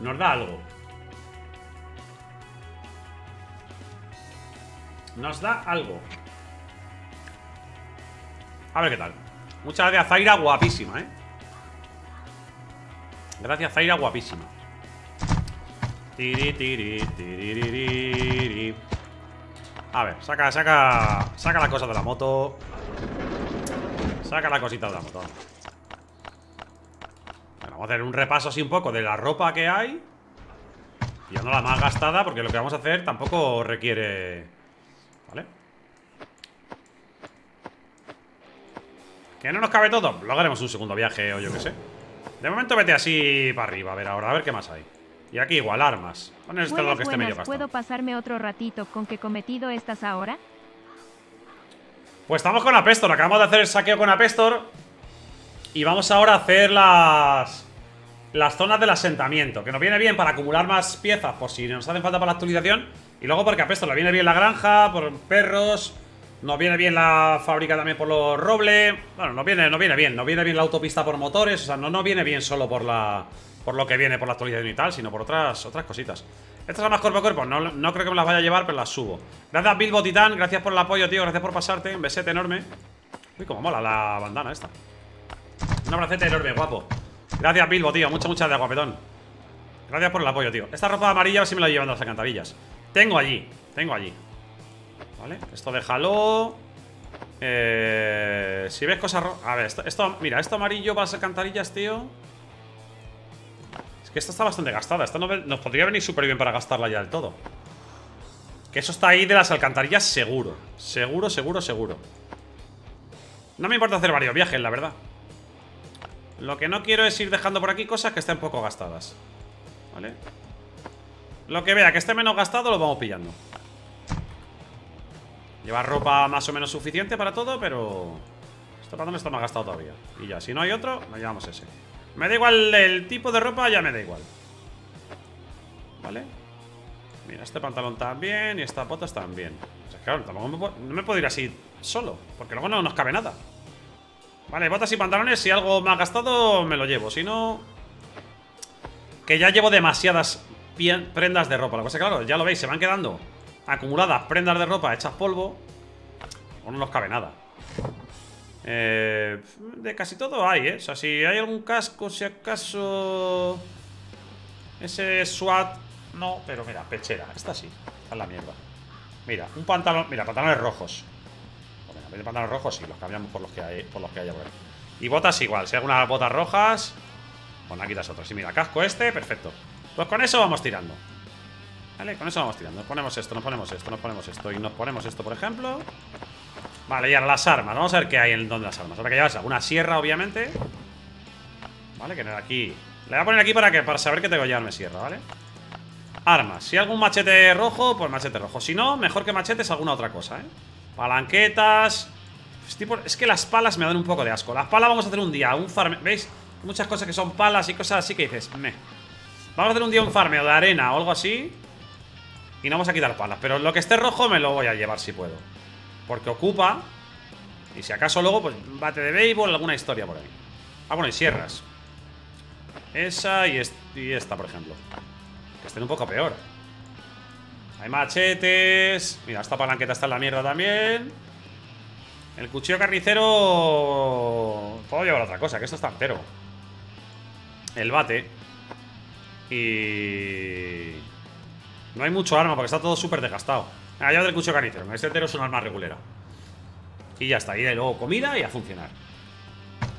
Nos da algo. Nos da algo. A ver qué tal. Muchas gracias, Zaira, guapísima, eh. Gracias, Zaira, guapísima. Tiri, tiri, tiri, tiri. A ver, saca, saca. Saca la cosa de la moto. Saca la cosita de la moto. Bueno, vamos a hacer un repaso así un poco de la ropa que hay. Pillando la más gastada, porque lo que vamos a hacer tampoco requiere. ¿Vale? ¿Que no nos cabe todo? Lo haremos un segundo viaje o yo qué sé. De momento vete así para arriba. A ver ahora, a ver qué más hay. Y aquí igual, armas. Bueno, esto es lo que esté medio gastado. ¿Puedo pasarme otro ratito con qué cometido estás ahora? Pues estamos con Apeshtor. Acabamos de hacer el saqueo con Apeshtor. Y vamos ahora a hacer las Las zonas del asentamiento, que nos viene bien para acumular más piezas por si nos hacen falta para la actualización. Y luego porque Apeshtor le viene bien la granja por perros. Nos viene bien la fábrica también por los robles. Bueno, nos viene, nos viene bien. Nos viene bien la autopista por motores. O sea, no nos viene bien solo por la... por lo que viene por la actualización y tal, sino por otras otras cositas. Estas armas cuerpo a cuerpo, no, no creo que me las vaya a llevar, pero las subo. Gracias, Bilbo Titán, gracias por el apoyo, tío. Gracias por pasarte, un besete enorme. Uy, como mola la bandana esta. Un abracete enorme, guapo. Gracias, Bilbo, tío, muchas, muchas de aguapetón. Gracias por el apoyo, tío. Esta ropa amarilla sí me la llevan a las alcantarillas. Tengo allí, tengo allí. Vale, esto déjalo. Eh, si ves cosas rojas. A ver, esto, esto, mira, esto amarillo para las alcantarillas, tío. Es que esta está bastante gastada. Esta no, nos podría venir súper bien para gastarla ya del todo. Que eso está ahí de las alcantarillas seguro. Seguro, seguro, seguro. No me importa hacer varios viajes, la verdad. Lo que no quiero es ir dejando por aquí cosas que estén poco gastadas. Vale. Lo que vea que esté menos gastado lo vamos pillando. Lleva ropa más o menos suficiente para todo, pero esto para dónde está más gastado todavía. Y ya, si no hay otro, nos llevamos ese. Me da igual el tipo de ropa, ya me da igual. Vale. Mira, este pantalón también y estas botas también. O sea, claro, tampoco me puedo, no me puedo ir así solo, porque luego no nos cabe nada. Vale, botas y pantalones, si algo más gastado me lo llevo, si no... Que ya llevo demasiadas prendas de ropa. La cosa, claro, ya lo veis, se van quedando acumuladas prendas de ropa hechas polvo. O no nos cabe nada. Eh, de casi todo hay, ¿eh? O sea, si hay algún casco, si acaso... Ese SWAT... No, pero mira, pechera. Esta sí. Esta es la mierda. Mira, un pantalón... Mira, pantalones rojos. Bueno, en vez de pantalones rojos, sí. Los cambiamos por los que hay, por los que haya. Bueno. Y botas igual. Si hay algunas botas rojas... Bueno, aquí las otras. Y mira, casco este, perfecto. Pues con eso vamos tirando. Vale, con eso vamos tirando. Nos ponemos esto, nos ponemos esto, nos ponemos esto. Y nos ponemos esto, por ejemplo... Vale, y ahora las armas. Vamos a ver qué hay en el don de las armas. Ahora que llevas alguna sierra, obviamente. Vale, que no era aquí. Le voy a poner aquí para que para saber que tengo que llevarme sierra, ¿vale? Armas. Si hay algún machete rojo, pues machete rojo. Si no, mejor que machetes alguna otra cosa, ¿eh? Palanquetas. Es que las palas me dan un poco de asco. Las palas vamos a hacer un día. Un farmeo. ¿Veis? Muchas cosas que son palas y cosas así que dices, meh. Vamos a hacer un día un farmeo de arena o algo así. Y no vamos a quitar palas. Pero lo que esté rojo me lo voy a llevar si puedo. Porque ocupa. Y si acaso luego, pues bate de béisbol, alguna historia por ahí. Ah, bueno, y sierras. Esa y, est y esta, por ejemplo. Que estén un poco peor. Hay machetes. Mira, esta palanqueta está en la mierda también. El cuchillo carnicero. Puedo llevar otra cosa, que esto está entero. El bate. Y... no hay mucho arma porque está todo súper desgastado. La llave del cuchillo carnicero. Este entero es un arma regulera. Y ya está. Y de luego comida y a funcionar.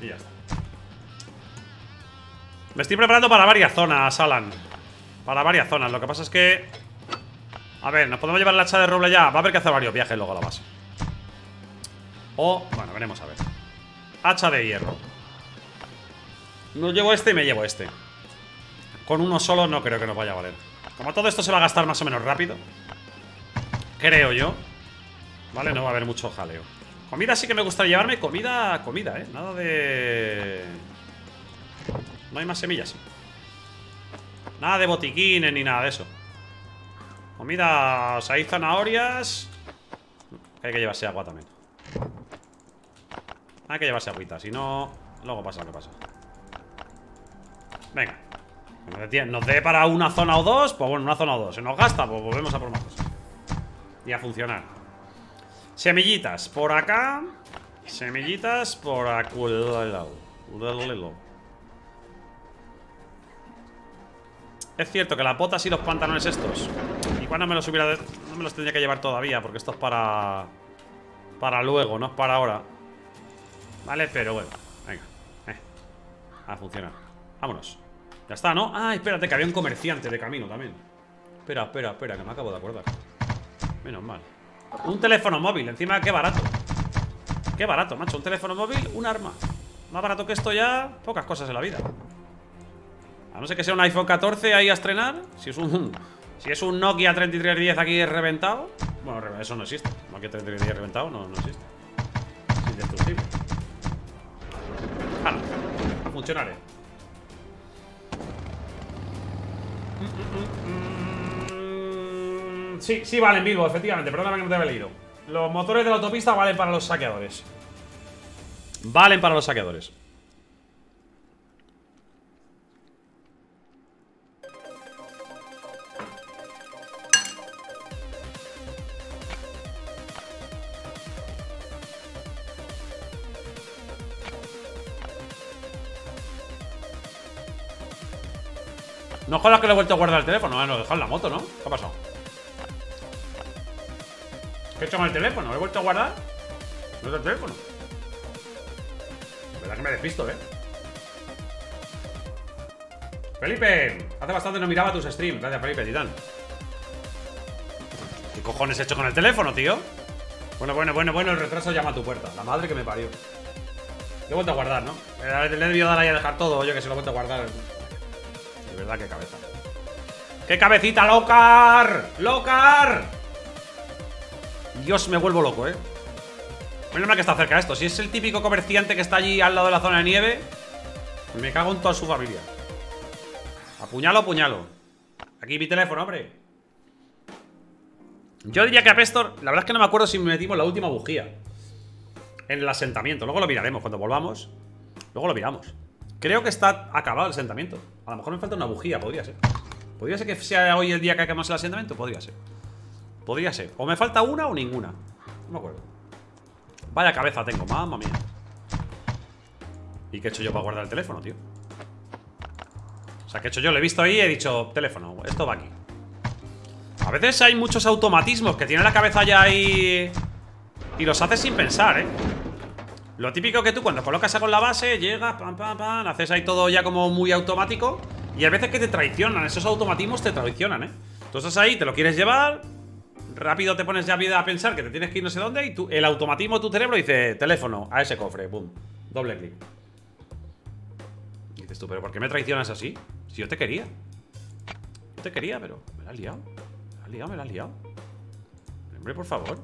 Y ya está. Me estoy preparando para varias zonas, Alan. Para varias zonas. Lo que pasa es que... a ver, ¿nos podemos llevar la hacha de roble ya? Va a haber que hacer varios viajes luego a la base. O... bueno, veremos a ver. Hacha de hierro. No llevo este y me llevo este. Con uno solo no creo que nos vaya a valer. Como todo esto se va a gastar más o menos rápido, creo yo, vale, no va a haber mucho jaleo. Comida sí que me gustaría llevarme. Comida, comida, eh. Nada de... no hay más semillas. Nada de botiquines ni nada de eso. Comida, o sea, hay zanahorias. Hay que llevarse agua también. Hay que llevarse agüita, si no... luego pasa lo que pasa. Venga. Nos dé para una zona o dos. Pues bueno, una zona o dos. Se nos gasta, pues volvemos a por más cosas. Y a funcionar. Semillitas por acá. Semillitas por acá. Es cierto que las botas y los pantalones estos, y cuando me los hubiera de... no me los tendría que llevar todavía, porque esto es para... para luego, no es para ahora. Vale, pero bueno. Venga, eh. a funcionar. Vámonos. Ya está, ¿no? Ah, espérate, que había un comerciante de camino también. Espera, espera, espera, que me acabo de acordar. Menos mal. Un teléfono móvil, encima, qué barato. Qué barato, macho, un teléfono móvil, un arma. Más barato que esto ya, pocas cosas en la vida. A no ser que sea un iPhone catorce ahí a estrenar. Si es un, si es un Nokia treinta y tres diez aquí reventado. Bueno, eso no existe. Nokia treinta y tres diez reventado no, no existe. Es indestructible. Vale, a funcionar, eh. Sí, sí valen, Bilbo, efectivamente. Perdóname que no te había leído. Los motores de la autopista valen para los saqueadores. Valen para los saqueadores. No jodas que le he vuelto a guardar el teléfono, eh, no, dejad la moto, ¿no? ¿Qué ha pasado? ¿Qué he hecho con el teléfono? ¿Lo he vuelto a guardar? No es el teléfono. La verdad que me despisto, eh. Felipe, hace bastante no miraba tus streams. Gracias, Felipe, titán. ¿Qué cojones he hecho con el teléfono, tío? Bueno, bueno, bueno, bueno, el retraso llama a tu puerta. La madre que me parió. Le he vuelto a guardar, ¿no? Le he debido dar ahí a dejar todo, yo que se lo he vuelto a guardar. De verdad, qué cabeza. ¡Qué cabecita, Locar! ¡Locar! Dios, me vuelvo loco, eh. Menos mal que está cerca esto. Si es el típico comerciante que está allí al lado de la zona de nieve, me cago en toda su familia. Apuñalo, apuñalo. Aquí mi teléfono, hombre. Yo diría que Apeshtor... la verdad es que no me acuerdo si metimos la última bujía en el asentamiento. Luego lo miraremos cuando volvamos. Luego lo miramos. Creo que está acabado el asentamiento. A lo mejor me falta una bujía, podría ser. Podría ser que sea hoy el día que acabemos el asentamiento. Podría ser. Podría ser. O me falta una o ninguna. No me acuerdo. Vaya cabeza tengo, mamma mía. ¿Y qué he hecho yo para guardar el teléfono, tío? O sea, ¿qué he hecho yo? Lo he visto ahí y he dicho, teléfono, esto va aquí. A veces hay muchos automatismos que tiene la cabeza ya ahí y los haces sin pensar, eh. Lo típico que tú cuando colocas algo en la base, llegas, pam, pam, pam, haces ahí todo ya como muy automático. Y a veces que te traicionan, esos automatismos te traicionan, ¿eh? Tú estás ahí, te lo quieres llevar, rápido te pones ya vida a pensar que te tienes que ir no sé dónde y tú, el automatismo de tu cerebro dice, teléfono, a ese cofre, boom, doble clic. Y dices tú, pero ¿por qué me traicionas así? Si yo te quería. Yo te quería, pero me la has liado. Me la has liado, me la has liado. Hombre, por favor.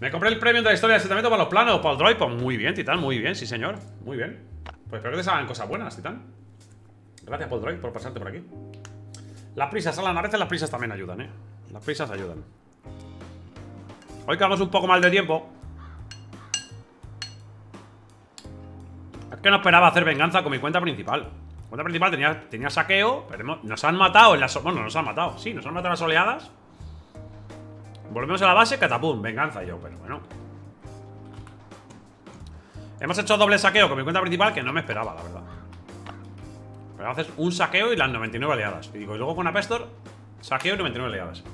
Me compré el premio de la historia de asentamiento para los planos, Paul Droid. Pues muy bien, Titán, muy bien, sí señor. Muy bien. Pues espero que te salgan cosas buenas, Titán. Gracias, Paul Droid, por pasarte por aquí. Las prisas, Alan, a veces las prisas también ayudan, eh. Las prisas ayudan. Hoy que vamos un poco mal de tiempo. Es que no esperaba hacer venganza con mi cuenta principal. Mi cuenta principal tenía, tenía saqueo, pero hemos, nos han matado en las... bueno, nos han matado, sí, nos han matado las oleadas. Volvemos a la base, catapum, venganza yo, pero bueno. Hemos hecho doble saqueo con mi cuenta principal que no me esperaba, la verdad. Pero haces un saqueo y las noventa y nueve aliadas. Y digo, y luego con Apeshtor, saqueo y noventa y nueve aliadas.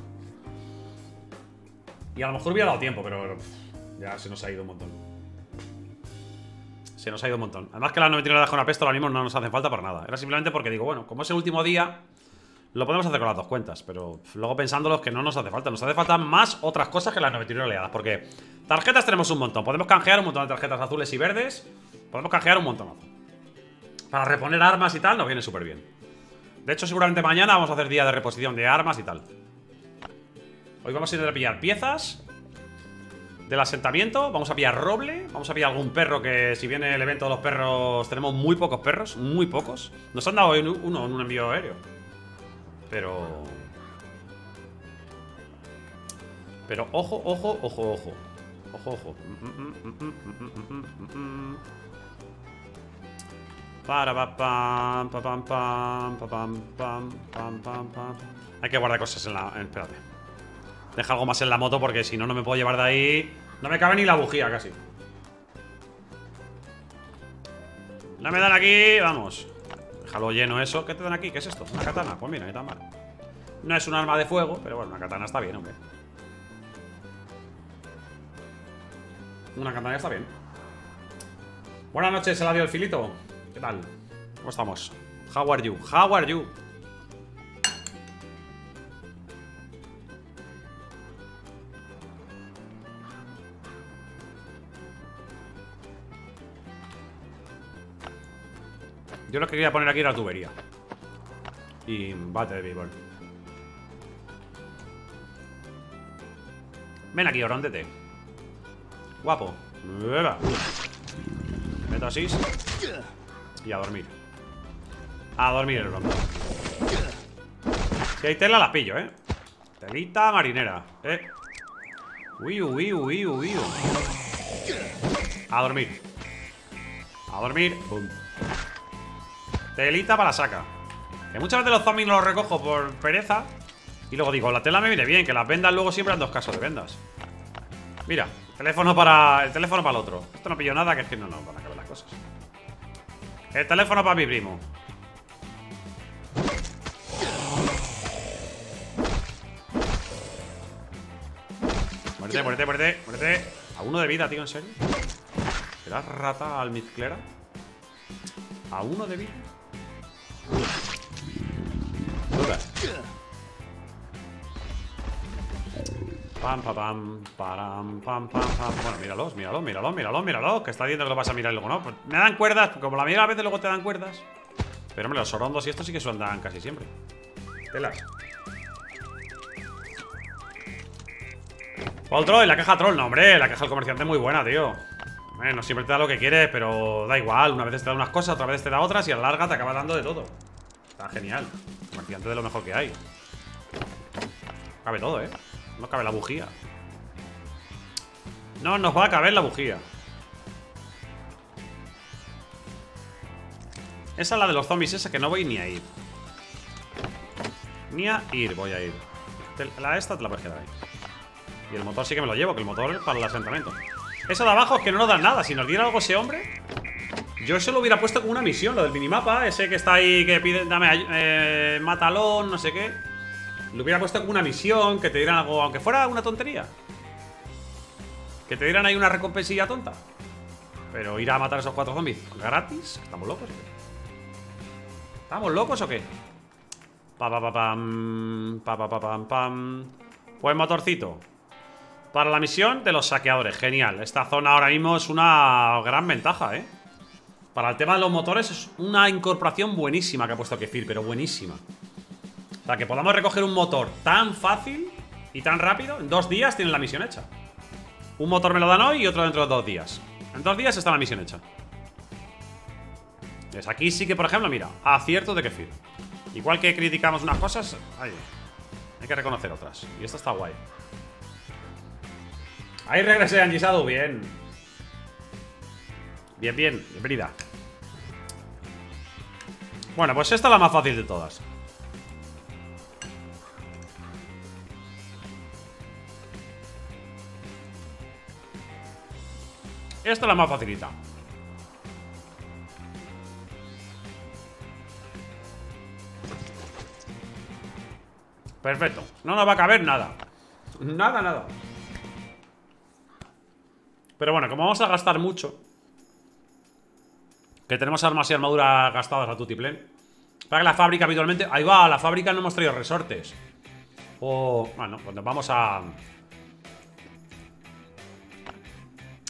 Y a lo mejor hubiera dado tiempo, pero pff, ya se nos ha ido un montón. Se nos ha ido un montón. Además que las noventa y nueve aliadas con Apeshtor ahora mismo no nos hacen falta para nada. Era simplemente porque digo, bueno, como es el último día, lo podemos hacer con las dos cuentas. Pero pff, luego pensándolo que no nos hace falta. Nos hace falta más otras cosas que las noventa y nueve aliadas. Porque tarjetas tenemos un montón. Podemos canjear un montón de tarjetas azules y verdes. Podemos canjear un montonazo. Para reponer armas y tal nos viene súper bien. De hecho, seguramente mañana vamos a hacer día de reposición de armas y tal. Hoy vamos a ir a pillar piezas del asentamiento. Vamos a pillar roble. Vamos a pillar algún perro que, si viene el evento de los perros, tenemos muy pocos perros. Muy pocos. Nos han dado hoy uno en un envío aéreo. Pero... Pero ojo, ojo, ojo, ojo. Ojo, ojo. Hay que guardar cosas en la... Espérate. Deja algo más en la moto porque si no, no me puedo llevar de ahí. No me cabe ni la bujía casi. No me dan aquí, vamos. Déjalo lleno eso. ¿Qué te dan aquí? ¿Qué es esto? ¿Una katana? Pues mira, ni tan mal. No es un arma de fuego, pero bueno, una katana está bien, hombre. Una katana está bien. Buenas noches, se la dio el filito. ¿Qué tal? ¿Cómo estamos? How are you? How are you? Yo lo que quería poner aquí era la tubería. Y bate de béisbol. Ven aquí, oróndete. Guapo. Meto así. Y a dormir. A dormir el oronda. Si hay tela, las pillo, eh. Telita marinera. Eh. Uy, uy, uy, uy. A dormir. A dormir. Pum. Telita para la saca. Que muchas veces los zombies no los recojo por pereza. Y luego digo, la tela me viene bien. Que las vendas luego siempre han dos casos de vendas. Mira, teléfono para... El teléfono para el otro. Esto no pillo nada, que es que no, no, para acabar las cosas. El teléfono para mi primo. Muérete, muérete, muérete, muérete. A uno de vida, tío, ¿en serio? ¿Será rata al mizclera? A uno de vida. Pam, pam, pam, pam, pam, pam. Bueno, míralos, míralos, míralos, míralos, míralos. Que está diciendo que lo vas a mirar y luego no. Pues me dan cuerdas, como la mayoría de las veces luego te dan cuerdas. Pero hombre, los orondos y estos sí que sueltan casi siempre. Telas. Paul Droid, la caja troll, no, hombre. La caja del comerciante es muy buena, tío. Bueno, siempre te da lo que quieres, pero da igual. Una vez te da unas cosas, otra vez te da otras y a la larga te acaba dando de todo. Está genial. Comerciante de lo mejor que hay. Cabe todo, eh. No cabe la bujía. No nos va a caber la bujía. Esa es la de los zombies, esa que no voy ni a ir. Ni a ir voy a ir. La esta te la puedes quedar ahí. Y el motor sí que me lo llevo, que el motor es para el asentamiento. Eso de abajo es que no nos dan nada. Si nos diera algo ese hombre, yo eso lo hubiera puesto como una misión, lo del minimapa. Ese que está ahí que pide, dame, eh, mátalo, no sé qué. Lo hubiera puesto como una misión, que te dieran algo, aunque fuera una tontería. Que te dieran ahí una recompensilla tonta. Pero ir a matar a esos cuatro zombies gratis, ¿estamos locos o qué? ¿Estamos locos o qué? Pa, pa, pa, pam, pa, pa, pa, pam, pam. Pues motorcito. Para la misión de los saqueadores, genial. Esta zona ahora mismo es una gran ventaja, ¿eh? Para el tema de los motores es una incorporación buenísima que ha puesto Kefir, pero buenísima. O sea, que podamos recoger un motor tan fácil y tan rápido. En dos días tienen la misión hecha. Un motor me lo dan hoy y otro dentro de dos días. En dos días está la misión hecha. Entonces aquí sí que, por ejemplo, mira, acierto de Kefir. Igual que criticamos unas cosas, ay, hay que reconocer otras. Y esto está guay. Ahí regresé, Anisado, bien. Bien, bien, bienvenida. Bueno, pues esta es la más fácil de todas. Esta es la más facilita. Perfecto. No nos va a caber nada. Nada, nada. Pero bueno, como vamos a gastar mucho, que tenemos armas y armaduras gastadas a tutiplén. Para que la fábrica habitualmente... Ahí va, a la fábrica no hemos traído resortes. O... Bueno, pues nos vamos a...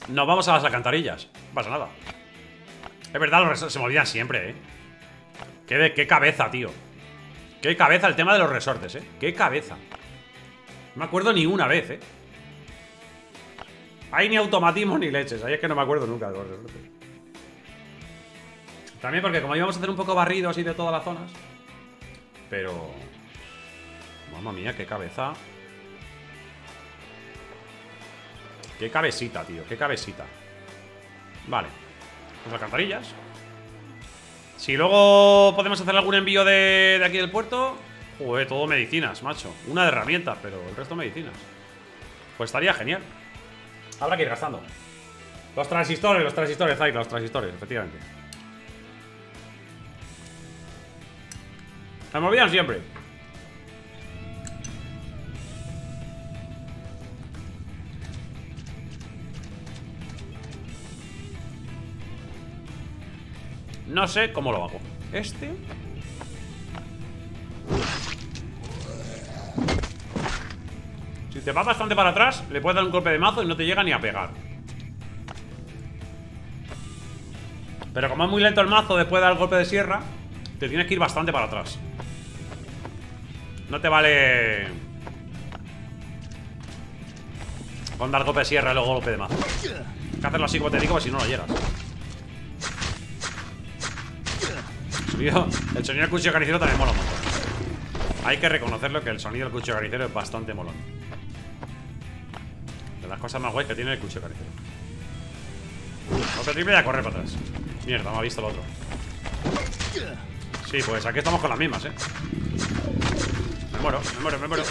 Nos vamos a las alcantarillas. No pasa nada. Es verdad, los resortes se me olvidan siempre, eh. Qué, de, qué cabeza, tío. Qué cabeza el tema de los resortes, eh. Qué cabeza. No me acuerdo ni una vez, eh. Hay ni automatismo ni leches. Ahí es que no me acuerdo nunca de los resortes. También porque como íbamos a hacer un poco barrido así de todas las zonas. Pero... Mamma mía, qué cabeza. Qué cabecita, tío, qué cabecita. Vale. Las alcantarillas. Si luego podemos hacer algún envío de, de aquí del puerto. Joder, todo medicinas, macho. Una de herramientas, pero el resto medicinas. Pues estaría genial. Habrá que ir gastando. Los transistores, los transistores, Zaira, los transistores, efectivamente. Se me olvidan siempre. No sé cómo lo hago. Este. Si te vas bastante para atrás, le puedes dar un golpe de mazo y no te llega ni a pegar. Pero como es muy lento el mazo después de dar el golpe de sierra, te tienes que ir bastante para atrás. No te vale con dar golpe de sierra y luego golpe de mazo. Hay que hacerlo así como te digo, porque si no, no llegas. El sonido del cuchillo carnicero también mola mucho. Hay que reconocerlo, que el sonido del cuchillo carnicero es bastante molón. De las cosas más guays que tiene el cuchillo carnicero. Otro triple y a correr para atrás. Mierda, me ha visto el otro. Sí, pues aquí estamos con las mismas, eh. Me muero, me muero, me muero.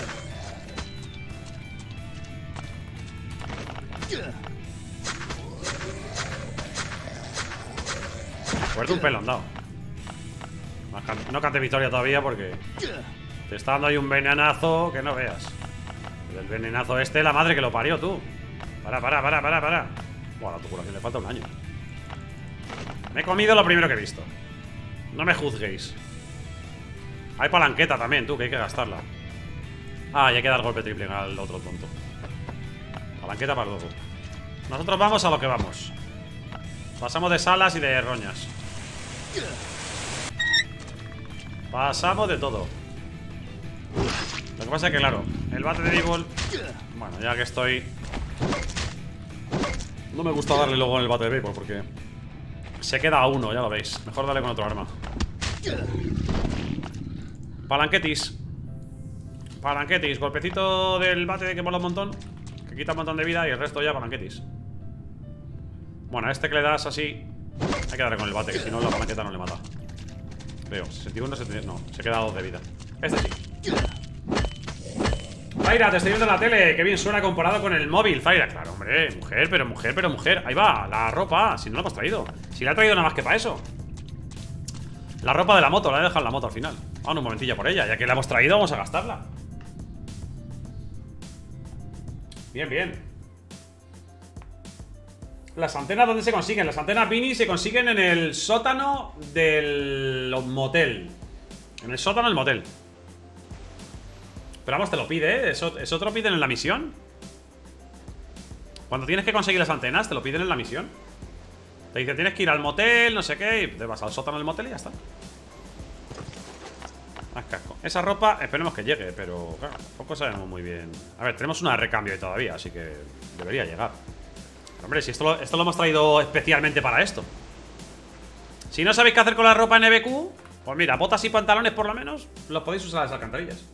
Fuerte un pelo andado. No cante victoria todavía porque te está dando ahí un venanazo que no veas. El venenazo este, la madre que lo parió, tú. Para, para, para, para, para. Buah, a tu curación le falta un año. Me he comido lo primero que he visto. No me juzguéis. Hay palanqueta también, tú, que hay que gastarla. Ah, y hay que dar golpe triple al otro tonto. Palanqueta para luego. Nosotros vamos a lo que vamos. Pasamos de salas y de roñas. Pasamos de todo. Lo que pasa es que, claro, el bate de béisbol... Bueno, ya que estoy... No me gusta darle luego en el bate de béisbol porque... Se queda a uno, ya lo veis. Mejor darle con otro arma. Palanquetis. Palanquetis, golpecito del bate que mola un montón, que quita un montón de vida, y el resto ya palanquetis. Bueno, a este que le das así, hay que darle con el bate, que si no la palanqueta no le mata. Veo, sesenta y uno, setenta y tres, no, se queda a dos de vida. Este sí. Zaira, te estoy viendo en la tele, qué bien suena comparado con el móvil, Zaira. Claro, hombre, mujer, pero mujer, pero mujer. Ahí va, la ropa, si no la hemos traído. Si la he traído nada más que para eso. La ropa de la moto, la he dejado en la moto al final. Vamos un momentillo por ella, ya que la hemos traído vamos a gastarla. Bien, bien. Las antenas, ¿dónde se consiguen? Las antenas Vini se consiguen en el sótano del motel. En el sótano del motel. Pero vamos, te lo pide, ¿eh? Eso, eso te lo piden en la misión. Cuando tienes que conseguir las antenas, te lo piden en la misión. Te dice, tienes que ir al motel, no sé qué, y te vas al sótano del motel y ya está. Más casco. Esa ropa, esperemos que llegue, pero claro, tampoco sabemos muy bien. A ver, tenemos una de recambio ahí todavía, así que debería llegar. Pero, hombre, si esto lo, esto lo hemos traído especialmente para esto. Si no sabéis qué hacer con la ropa N B Q, pues mira, botas y pantalones por lo menos los podéis usar en las alcantarillas.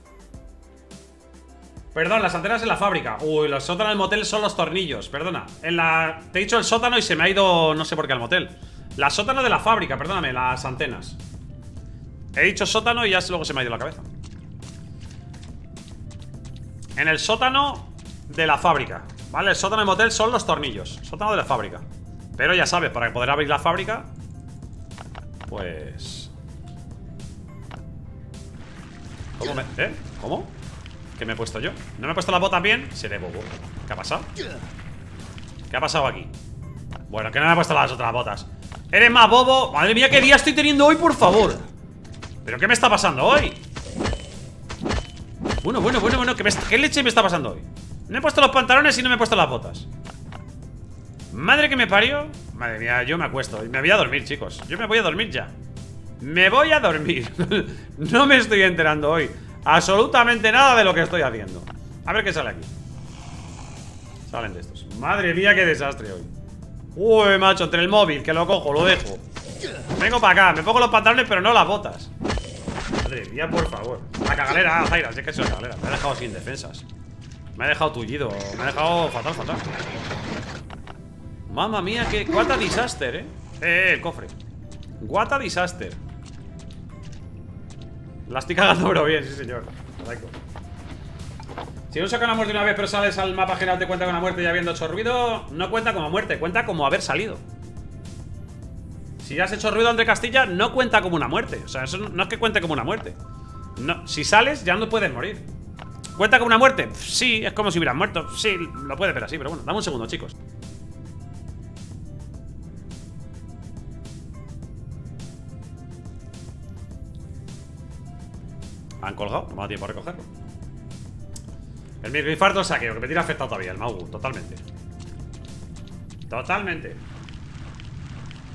Perdón, las antenas en la fábrica. Uy, los sótanos del motel son los tornillos, perdona. En la... Te he dicho el sótano y se me ha ido no sé por qué al motel. Las sótanos de la fábrica, perdóname, las antenas. He dicho sótano y ya luego se me ha ido la cabeza. En el sótano de la fábrica, ¿vale? El sótano del motel son los tornillos. Sótano de la fábrica. Pero ya sabes, para poder abrir la fábrica, pues... ¿Cómo me... ¿Eh? ¿Cómo? ¿Qué me he puesto yo? ¿No me he puesto las botas bien? Seré bobo. ¿Qué ha pasado? ¿Qué ha pasado aquí? Bueno, que no me he puesto las otras botas. Eres más bobo. Madre mía, qué día estoy teniendo hoy, por favor. ¿Pero qué me está pasando hoy? Bueno, bueno, bueno, bueno. ¿Qué, me, qué leche me está pasando hoy? No he puesto los pantalones y no me he puesto las botas. Madre que me parió. Madre mía, yo me acuesto. Me voy a dormir, chicos. Yo me voy a dormir ya. Me voy a dormir. No me estoy enterando hoy absolutamente nada de lo que estoy haciendo. A ver qué sale aquí. Salen de estos. Madre mía, qué desastre hoy. Uy, macho, entre el móvil, que lo cojo, lo dejo. Vengo para acá, me pongo los pantalones, pero no las botas. Madre mía, por favor. La cagalera, ah, Zaira, sí que es la cagalera. Me ha dejado sin defensas. Me ha dejado tullido. Me ha dejado fatal, fatal. Mamma mía, que... What a disaster, eh. Eh, eh, el cofre. What a disaster. La estoy cagando, pero bien, sí señor. Correcto. Si no sacan la muerte de una vez, pero sales al mapa general, te cuenta con la muerte ya habiendo hecho ruido. No cuenta como muerte, cuenta como haber salido. Si ya has hecho ruido, André Castilla, no cuenta como una muerte. O sea, eso no es que cuente como una muerte. No, si sales, ya no puedes morir. ¿Cuenta como una muerte? Sí, es como si hubieras muerto. Sí, lo puedes ver así, pero bueno, dame un segundo, chicos. Han colgado, no me da tiempo a recogerlo. El microinfarto el saqueo, que me tiene afectado todavía, el Maugu, totalmente. Totalmente.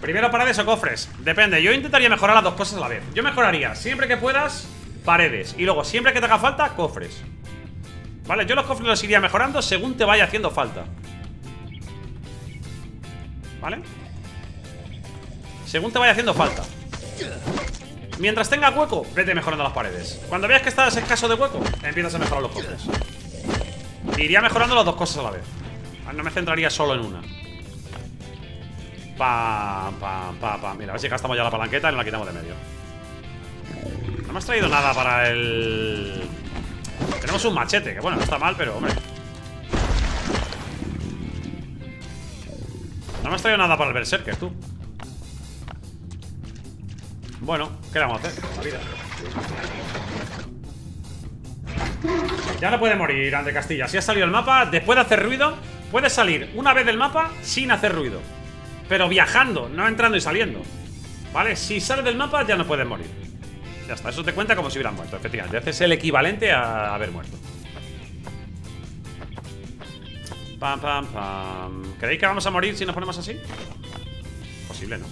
Primero paredes o cofres. Depende, yo intentaría mejorar las dos cosas a la vez. Yo mejoraría, siempre que puedas, paredes. Y luego, siempre que te haga falta, cofres. Vale, yo los cofres los iría mejorando según te vaya haciendo falta. Vale. Según te vaya haciendo falta. Mientras tenga hueco, vete mejorando las paredes. Cuando veas que estás escaso de hueco, empiezas a mejorar los cofres. Iría mejorando las dos cosas a la vez. No me centraría solo en una. Pam, pam, pam, pam. Mira, a ver si gastamos ya la palanqueta y nos la quitamos de medio. No me has traído nada para el... Tenemos un machete, que bueno, no está mal, pero hombre. No me has traído nada para el berserker, tú. Bueno, ¿qué le vamos a hacer? La vida. Ya no puede morir, André Castilla. Si has salido del mapa, después de hacer ruido, puedes salir una vez del mapa sin hacer ruido. Pero viajando, no entrando y saliendo. ¿Vale? Si sales del mapa, ya no puedes morir. Ya está, eso te cuenta como si hubieran muerto, efectivamente. Este es el equivalente a haber muerto. Pam, pam, pam. ¿Creéis que vamos a morir si nos ponemos así? Posible no.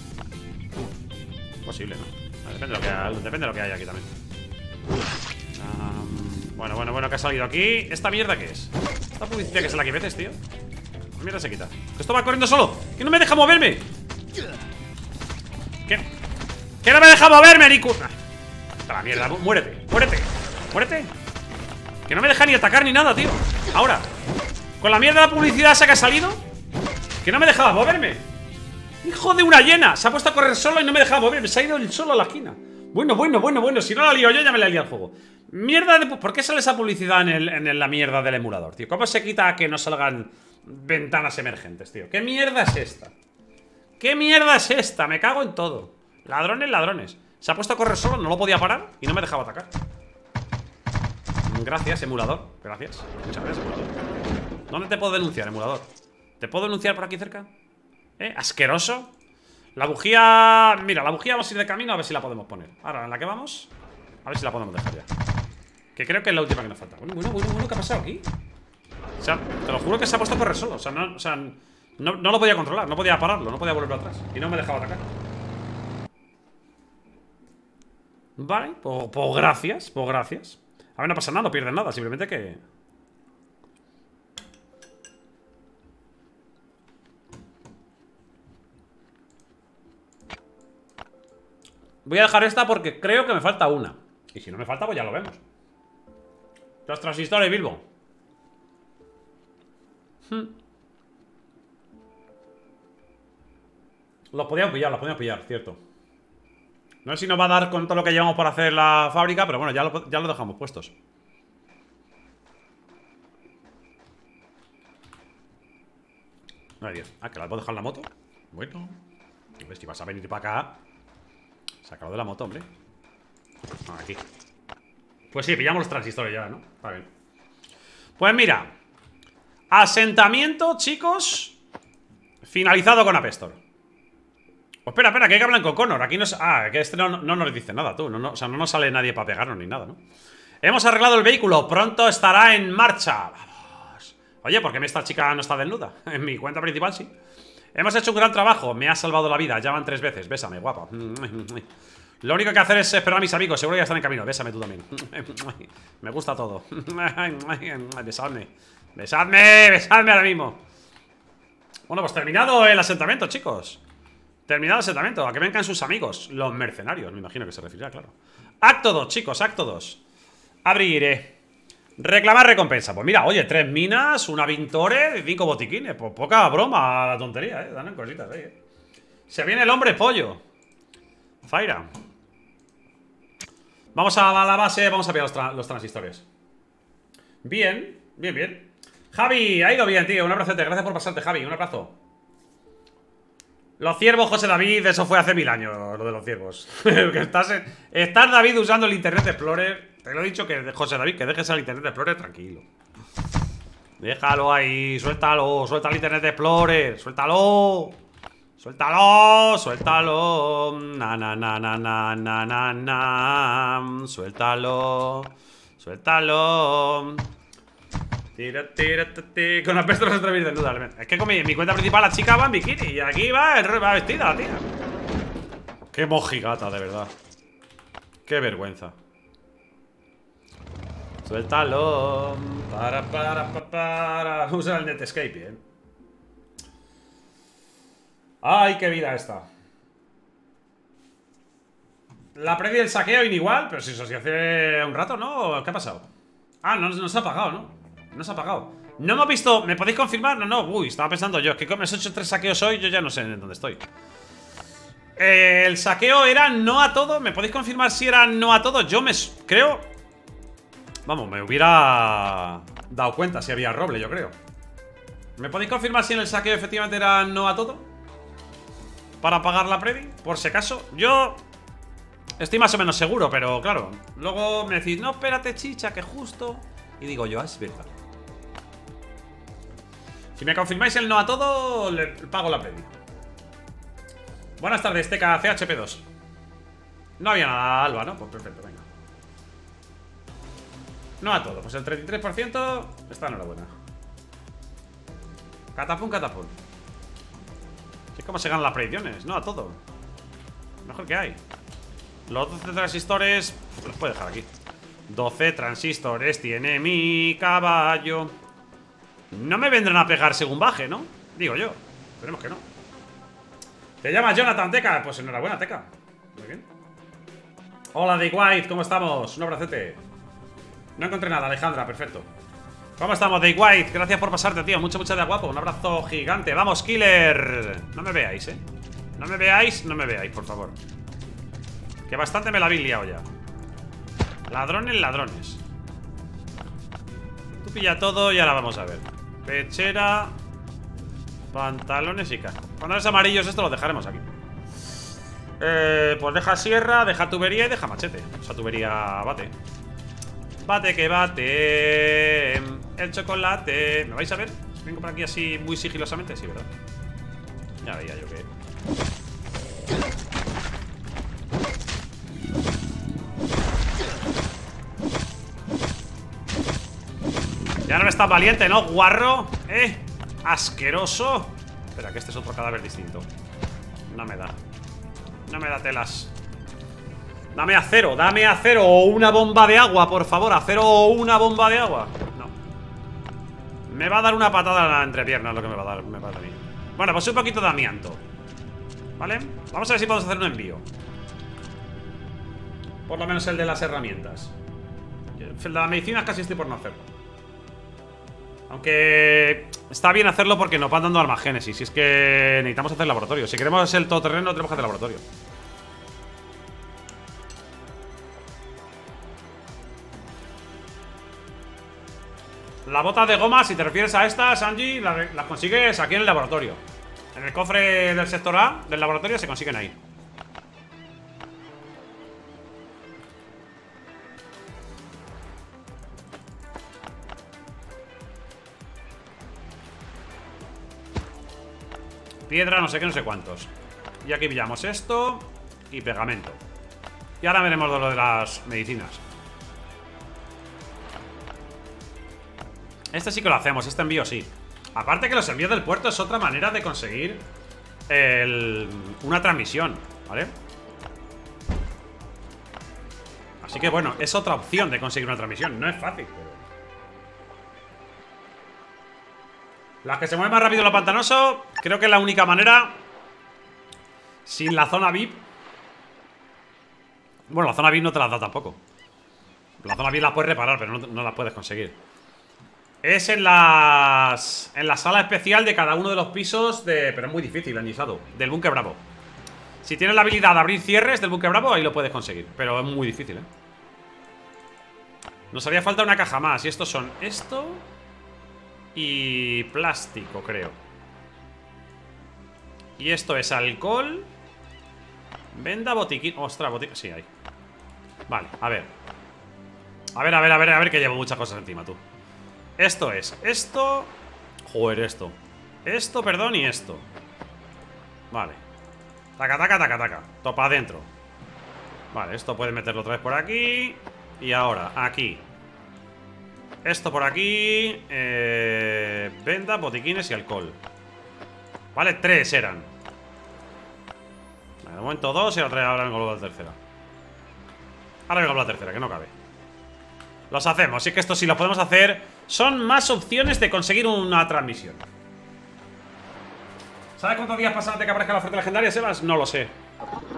Posible no. Depende de lo que haya, depende de lo que haya aquí también. Um... Bueno, bueno, bueno, que ha salido aquí. ¿Esta mierda qué es? Esta publicidad que se la que veces, tío. La mierda se quita. Que esto va corriendo solo. Que no me deja moverme. ¿Qué? Que no me deja moverme, Nico. Hasta la mierda. Muérete, muérete, muérete. Que no me deja ni atacar ni nada, tío. Ahora, con la mierda de la publicidad esa que ha salido, que no me dejaba moverme. Hijo de una hiena. Se ha puesto a correr solo y no me dejaba moverme. Se ha ido el solo a la esquina. Bueno, bueno, bueno, bueno. Si no la lío yo, ya me la lío al juego. Mierda de... ¿Por qué sale esa publicidad en, el, en la mierda del emulador, tío? ¿Cómo se quita que no salgan ventanas emergentes, tío? ¿Qué mierda es esta? ¿Qué mierda es esta? Me cago en todo. Ladrones, ladrones. Se ha puesto a correr solo, no lo podía parar y no me dejaba atacar. Gracias, emulador. Gracias. Muchas gracias, emulador. ¿Dónde te puedo denunciar, emulador? ¿Te puedo denunciar por aquí cerca? ¿Eh? ¿Asqueroso? La bujía... Mira, la bujía vamos a ir de camino a ver si la podemos poner. Ahora, en la que vamos... A ver si la podemos dejar ya. Que creo que es la última que nos falta. Bueno, bueno, bueno, bueno, ¿qué ha pasado aquí? O sea, te lo juro que se ha puesto a correr solo. O sea, no, o sea, no, no lo podía controlar. No podía pararlo, no podía volverlo atrás. Y no me dejaba atacar. Vale, pues, pues gracias, pues gracias. A ver, no pasa nada, no pierdes nada. Simplemente que... Voy a dejar esta porque creo que me falta una. Y si no me falta, pues ya lo vemos. Los transistores, Bilbo. hmm. Los podíamos pillar, los podíamos pillar, cierto. No sé si nos va a dar con todo lo que llevamos para hacer la fábrica, pero bueno, ya lo, ya lo dejamos puestos. No, Dios. Ah, que la puedo dejar en la moto. Bueno, a ver si vas a venir para acá. Sácalo de la moto, hombre. Aquí. Pues sí, pillamos los transistores ya, ¿no? Está bien. Pues mira, asentamiento, chicos, finalizado con Apeshtor. Oh, espera, espera, que hay que hablar con Connor. Aquí nos... Ah, que este no, no nos dice nada, tú. No, no, o sea, no nos sale nadie para pegarnos ni nada, ¿no? Hemos arreglado el vehículo. Pronto estará en marcha. Vamos. Oye, ¿por qué esta chica no está desnuda? En mi cuenta principal, sí. Hemos hecho un gran trabajo. Me ha salvado la vida. Ya van tres veces. Bésame, guapa. Lo único que hacer es esperar a mis amigos. Seguro que ya están en camino. Bésame tú también. Me gusta todo. Besadme. Besadme. Besadme ahora mismo. Bueno, pues terminado el asentamiento, chicos. Terminado el asentamiento. A que vengan sus amigos. Los mercenarios. Me imagino que se referirá, claro. Acto dos, chicos. Acto dos. Abriré. Reclamar recompensa. Pues mira, oye, tres minas, una Vintore y cinco botiquines. Pues poca broma la tontería, ¿eh? Dan cositas ahí, ¿eh? Se viene el hombre pollo. Zaira. Vamos a la base, vamos a pillar los, tra los transistores. Bien, bien, bien. Javi, ha ido bien, tío. Un abrazote, gracias por pasarte, Javi. Un abrazo. Los ciervos, José David, eso fue hace mil años, lo de los ciervos. que estás, en... estás, David, usando el Internet Explorer. Te lo he dicho, que José David, que dejes el Internet Explorer tranquilo. Déjalo ahí, suéltalo, suelta el Internet Explorer, suéltalo. Suéltalo, suéltalo. Na, na, na, na, na, na, na, na. Suéltalo, suéltalo. Tira, tira, tira, tira. Con Apeshtor nos atrevéis desnuda. Es que con mi, mi cuenta principal la chica va en bikini. Y aquí va, va vestida la tía. Qué mojigata, de verdad. Qué vergüenza. Suéltalo. Para, para, para, para. Usa el Netscape, bien. ¡Ay, qué vida esta! La previa del saqueo inigual, pero si eso se hace un rato, ¿no? ¿Qué ha pasado? Ah, no, no se ha apagado, ¿no? No se ha apagado. No hemos visto... ¿Me podéis confirmar? No, no. Uy, estaba pensando yo. Es que como he hecho tres saqueos hoy, yo ya no sé en dónde estoy. Eh, el saqueo era no a todo. ¿Me podéis confirmar si era no a todo? Yo me... creo... Vamos, me hubiera dado cuenta si había roble, yo creo. ¿Me podéis confirmar si en el saqueo efectivamente era no a todo? Para pagar la predi, por si acaso. Yo estoy más o menos seguro, pero claro, luego me decís, no, espérate, chicha, que justo. Y digo yo, ah, es verdad. Si me confirmáis el no a todo, le pago la predi. Buenas tardes, T K C H P dos. No había nada, Alba, ¿no? Pues perfecto, venga. No a todo, pues el treinta y tres por ciento está enhorabuena. Catapum, catapum. Es como se ganan las predicciones, ¿no? A todo. Mejor que hay. Los doce transistores pues los puedo dejar aquí. doce transistores tiene mi caballo. No me vendrán a pegar según baje, ¿no? Digo yo. Esperemos que no. ¿Te llamas Jonathan, Teca? Pues enhorabuena, Teca. Muy bien. Hola, Daywhite, ¿cómo estamos? Un abracete. No encontré nada, Alejandra, perfecto. ¿Cómo estamos, Daywhite? Gracias por pasarte, tío. Mucho, mucho de guapo. Un abrazo gigante. ¡Vamos, killer! No me veáis, ¿eh? No me veáis, no me veáis, por favor. Que bastante me la habéis liado ya. Ladrones, ladrones. Tú pilla todo y ahora vamos a ver. Pechera, pantalones y casco. Pantalones amarillos, esto lo dejaremos aquí. Eh, pues deja sierra, deja tubería y deja machete. O sea, tubería bate. Bate que bate. El chocolate. ¿Me vais a ver? Vengo por aquí así muy sigilosamente. Sí, ¿verdad? Ya veía yo que... Ya no me estás valiente, ¿no, guarro? ¿Eh? Asqueroso. Espera, que este es otro cadáver distinto. No me da. No me da telas. Dame acero, dame acero o una bomba de agua, por favor. Acero o una bomba de agua. No. Me va a dar una patada en la entrepierna, es lo que me va a dar, me va a dar a mí. Bueno, pues un poquito de amianto. ¿Vale? Vamos a ver si podemos hacer un envío. Por lo menos el de las herramientas. El de las medicinas casi estoy por no hacerlo. Aunque está bien hacerlo porque nos van dando armagénesis. Si es que necesitamos hacer laboratorio. Si queremos el todoterreno, tenemos que hacer laboratorio. Las botas de goma, si te refieres a estas, Angie, las, las consigues aquí en el laboratorio. En el cofre del sector A del laboratorio se consiguen ahí. piedra, no sé qué, no sé cuántos. Y aquí pillamos esto y pegamento. Y ahora veremos lo de las medicinas. Este sí que lo hacemos, este envío sí. Aparte que los envíos del puerto es otra manera de conseguir el, una transmisión, ¿vale? Así que bueno, es otra opción de conseguir una transmisión. No es fácil, pero... las que se mueven más rápido en lo pantanoso, creo que es la única manera. Sin la zona V I P. Bueno, la zona V I P no te las da tampoco. La zona V I P la puedes reparar, pero no, no las puedes conseguir. Es en las... en la sala especial de cada uno de los pisos de... pero es muy difícil, Anisado. Del búnker bravo. Si tienes la habilidad de abrir cierres del búnker bravo, ahí lo puedes conseguir. Pero es muy difícil, ¿eh? Nos haría falta una caja más. Y estos son esto y plástico, creo. Y esto es alcohol. Venda botiquín. Ostras, botiquín. Sí, ahí. Vale, a ver. A ver, a ver, a ver, a ver, que llevo muchas cosas encima, tú. Esto es, esto. Joder, esto. Esto, perdón, y esto. Vale. Taca, taca, taca, taca. Topa adentro. Vale, esto puede meterlo otra vez por aquí. Y ahora, aquí. Esto por aquí. Eh, venda, botiquines y alcohol. Vale, tres eran. De momento dos y ahora vengo a la tercera. Ahora vengo a la tercera, que no cabe. Los hacemos, y es que esto sí lo podemos hacer. Son más opciones de conseguir una transmisión. ¿Sabes cuántos días pasan antes que aparezca la oferta legendaria, Sebas? No lo sé.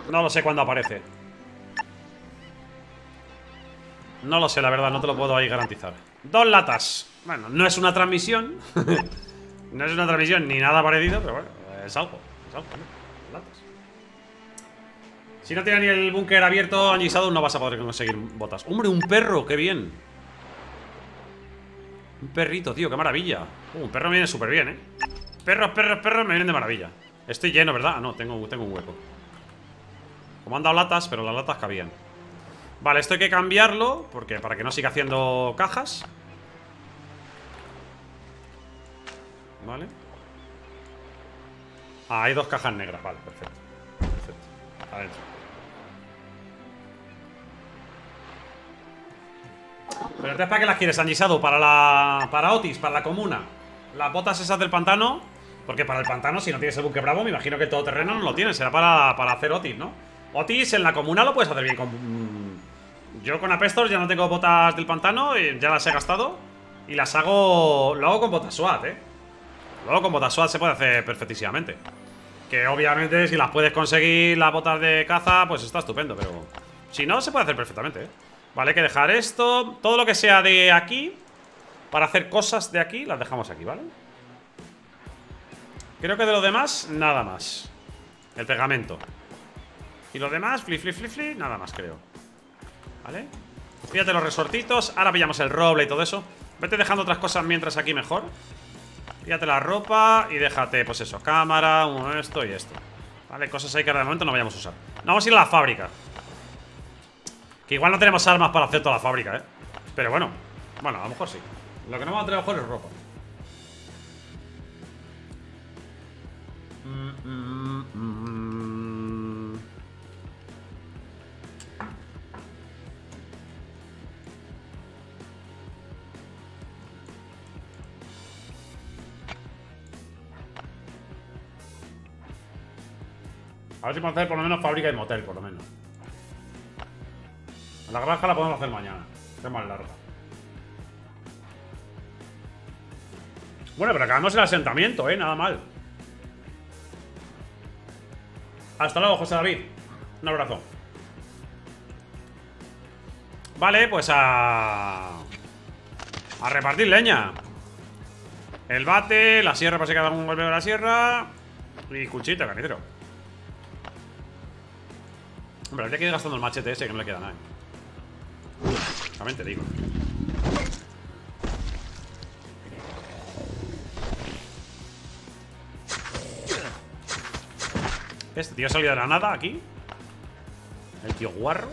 No lo sé cuándo aparece. No lo sé, la verdad, no te lo puedo ahí garantizar. Dos latas. Bueno, no es una transmisión. No es una transmisión ni nada parecido, pero bueno, es algo. Es algo, ¿no? Latas. Si no tienes ni el búnker abierto, Anisado, no vas a poder conseguir botas. ¡Hombre, un perro! ¡Qué bien! Un perrito, tío, qué maravilla. Uh, un perro me viene súper bien, ¿eh? Perros, perros, perros me vienen de maravilla. Estoy lleno, ¿verdad? No, tengo, tengo un hueco. Como han dado latas, pero las latas cabían. Vale, esto hay que cambiarlo porque para que no siga haciendo cajas. Vale. Ah, hay dos cajas negras, vale, perfecto. Perfecto. Adentro. Pero entonces, ¿para qué las quieres, Anisado? Para la... para Otis, para la comuna. Las botas esas del pantano. Porque para el pantano, si no tienes el buque bravo, me imagino que el todoterreno no lo tienes. Será para, para hacer Otis, ¿no? Otis en la comuna lo puedes hacer bien con... yo con Apestor ya no tengo botas del pantano, ya las he gastado. Y las hago... lo hago con botas SWAT, ¿eh? Lo hago con botas SWAT, se puede hacer perfectísimamente. Que obviamente si las puedes conseguir, las botas de caza, pues está estupendo. Pero si no, se puede hacer perfectamente, ¿eh? Vale, hay que dejar esto. Todo lo que sea de aquí, para hacer cosas de aquí, las dejamos aquí, ¿vale? Creo que de lo demás, nada más. El pegamento. Y lo demás, fli, fli, fli, fli, nada más, creo. ¿Vale? Fíjate los resortitos. Ahora pillamos el roble y todo eso. Vete dejando otras cosas mientras aquí mejor. Fíjate la ropa y déjate, pues eso, cámara, uno, esto y esto. Vale, cosas ahí que ahora de momento no vayamos a usar. Vamos a ir a la fábrica. Igual no tenemos armas para hacer toda la fábrica, ¿eh? Pero bueno, bueno, a lo mejor sí. Lo que no vamos a tener a lo mejor es ropa. mm, mm, mm, mm. A ver si podemos hacer por lo menos fábrica y motel, por lo menos. La granja la podemos hacer mañana, que es más larga. Bueno, pero acabamos el asentamiento, eh, nada mal. Hasta luego, José David. Un abrazo. Vale, pues a... a repartir leña. El bate, la sierra, para si cada uno golpea la sierra. Y cuchita, carnicero. Hombre, habría que ir gastando el machete ese, que no le queda nada, eh. También te digo. Este tío ha salido de la nada aquí. El tío guarro.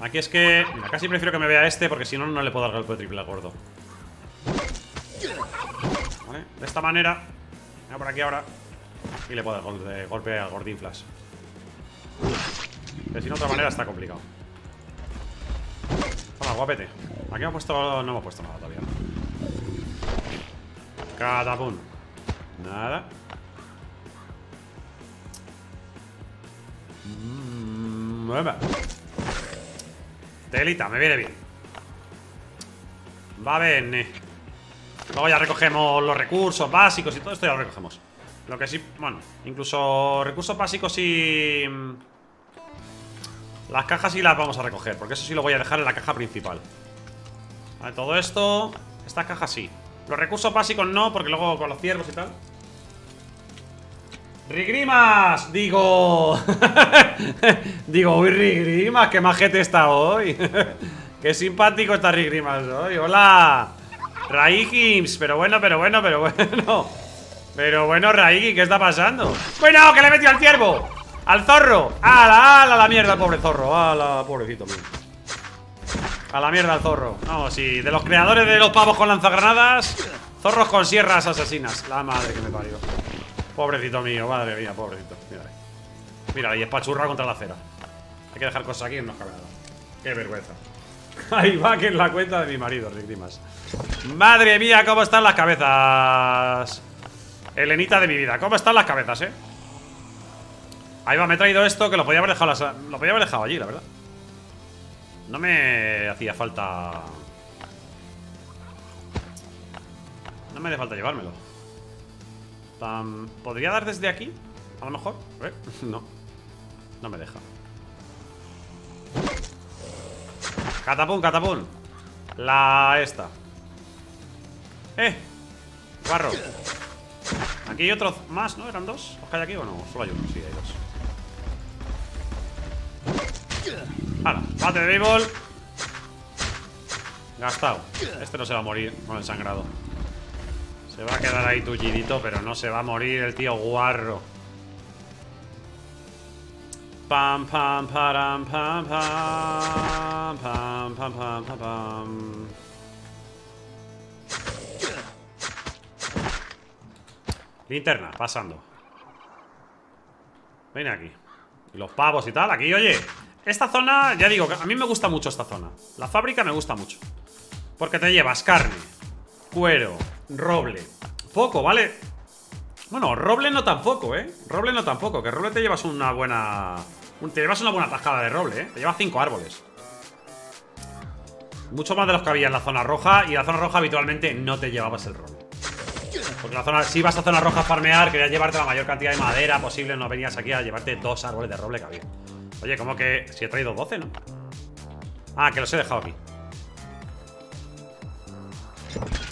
Aquí es que... mira, casi prefiero que me vea este, porque si no, no le puedo dar golpe de triple al gordo. ¿vale? De esta manera. Venga por aquí ahora. Y le puedo dar golpe al gordinflas. Que si no, de otra manera está complicado. Hola, guapete. Aquí hemos puesto. No hemos puesto nada todavía. Catapum. Nada. Mmm. Telita, me viene bien. Va bien. Luego ya recogemos los recursos básicos y todo esto ya lo recogemos. Lo que sí, bueno, incluso recursos básicos y las cajas sí las vamos a recoger, porque eso sí lo voy a dejar en la caja principal. Vale, todo esto, estas cajas sí. Los recursos básicos no, porque luego con los ciervos y tal. ¡Rigrimas! Digo... Digo, uy, Rigrimas, qué majete está hoy. Qué simpático está Rigrimas hoy, hola. Raijins, pero bueno, pero bueno, pero bueno. Pero bueno, Raigi, ¿qué está pasando? ¡Bueno, que le he metido al ciervo! ¡Al zorro! ¡A la, a la, a la mierda, pobre zorro! ¡A la, pobrecito mío! ¡A la mierda, al zorro! No, sí, de los creadores de los pavos con lanzagranadas, zorros con sierras asesinas. La madre que me parió. Pobrecito mío, madre mía, pobrecito. Mírale. Mírale, y espachurra contra la acera. Hay que dejar cosas aquí en unos cabronadas. ¡Qué vergüenza! Ahí va, que es la cuenta de mi marido, Rigdimas. ¡Madre mía, cómo están las cabezas! Helenita de mi vida, ¿cómo están las cabezas, eh? Ahí va, me he traído esto que lo podía haber dejado, las, lo podía haber dejado allí, la verdad. No me hacía falta. No me hace falta llevármelo. ¿Podría dar desde aquí? A lo mejor. ¿Eh? No. No me deja. Catapum, catapum. La esta. Eh. Barro. Aquí hay otros más, ¿no? ¿Eran dos? ¿Os cae aquí o no? Solo hay uno, sí, hay dos. ¡Hala! ¡Bate de béisbol! Gastado. Este no se va a morir con el sangrado. Se va a quedar ahí tullidito, pero no se va a morir el tío guarro. Pam, pam, param, pam, pam, pam, pam, pam, pam, pam. Linterna, pasando. Ven aquí. Y los pavos y tal, aquí, oye. Esta zona, ya digo, a mí me gusta mucho esta zona. La fábrica me gusta mucho, porque te llevas carne, cuero, roble. Poco, ¿vale? Bueno, roble no tampoco, ¿eh? Roble no tampoco, que roble te llevas una buena... Te llevas una buena tajada de roble, ¿eh? Te llevas cinco árboles. Mucho más de los que había en la zona roja. Y en la zona roja habitualmente no te llevabas el roble, porque la zona, si vas a zona roja a farmear, querías llevarte la mayor cantidad de madera posible. No venías aquí a llevarte dos árboles de roble que había. Oye, ¿cómo que si he traído doce, no? Ah, que los he dejado aquí.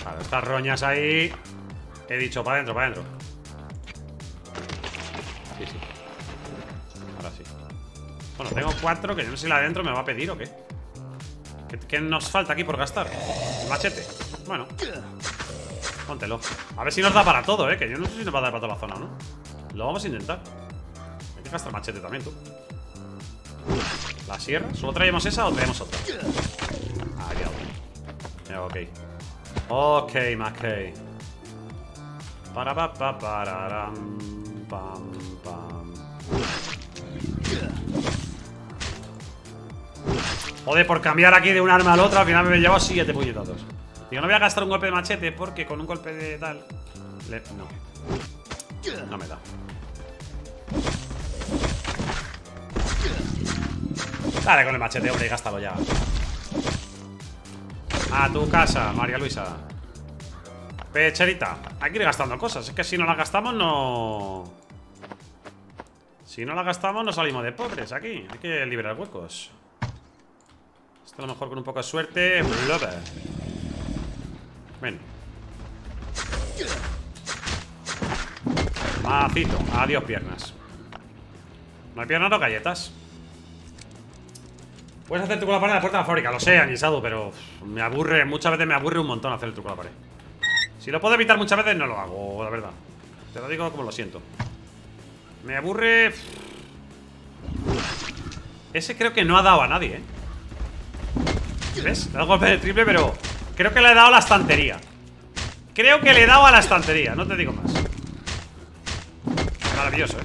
Claro, estas roñas ahí. He dicho, para adentro, para adentro. Sí, sí. Ahora sí. Bueno, tengo cuatro, que yo no sé si la de adentro me va a pedir o qué. ¿Qué, qué nos falta aquí por gastar? El machete. Bueno. Póntelo. A ver si nos da para todo, eh. Que yo no sé si nos va a dar para toda la zona, ¿no? Lo vamos a intentar. Hay que gastar machete también, tú. ¿La sierra? ¿Solo traemos esa o traemos otra? Ah, ya, ya, ok. Ok, Mackey. Para, pa, pa, para, pam, pam. Joder, por cambiar aquí de un arma a la otra, al final me he llevado siete puñetazos. Yo no voy a gastar un golpe de machete porque con un golpe de tal... Le... No. No me da. Dale con el machete, hombre, y gástalo ya. A tu casa, María Luisa. Pecherita. Hay que ir gastando cosas. Es que si no las gastamos, no... Si no las gastamos, no salimos de pobres aquí. Hay que liberar huecos. Esto a lo mejor con un poco de suerte... Blubber. Ven. Macito. Adiós, piernas. No hay piernas, no galletas. Puedes hacer truco a la pared de la puerta de la fábrica. Lo sé, Anisado, pero me aburre. Muchas veces me aburre un montón hacer el truco a la pared. Si lo puedo evitar muchas veces, no lo hago, la verdad. Te lo digo como lo siento. Me aburre. Ese creo que no ha dado a nadie, ¿eh? ¿Ves? Le da golpe de triple, pero... Creo que le he dado la estantería. Creo que le he dado a la estantería, no te digo más. Maravilloso, eh.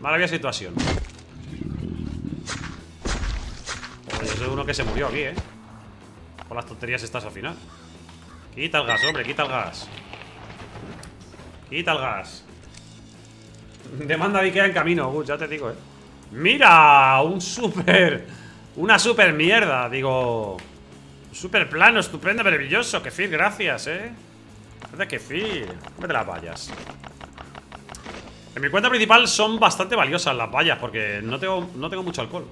Maravillosa situación. Oye, soy uno que se murió aquí, eh. Con las tonterías estás al final. Quita el gas, hombre, quita el gas. Quita el gas. Demanda de Ikea en camino, uh, ya te digo, eh. Mira, un super. Una super mierda, digo. Super plano, estupendo, maravilloso. Kefir, gracias, eh. Gracias, Kefir. Vete las vallas. En mi cuenta principal son bastante valiosas las vallas, porque no tengo, no tengo mucho alcohol.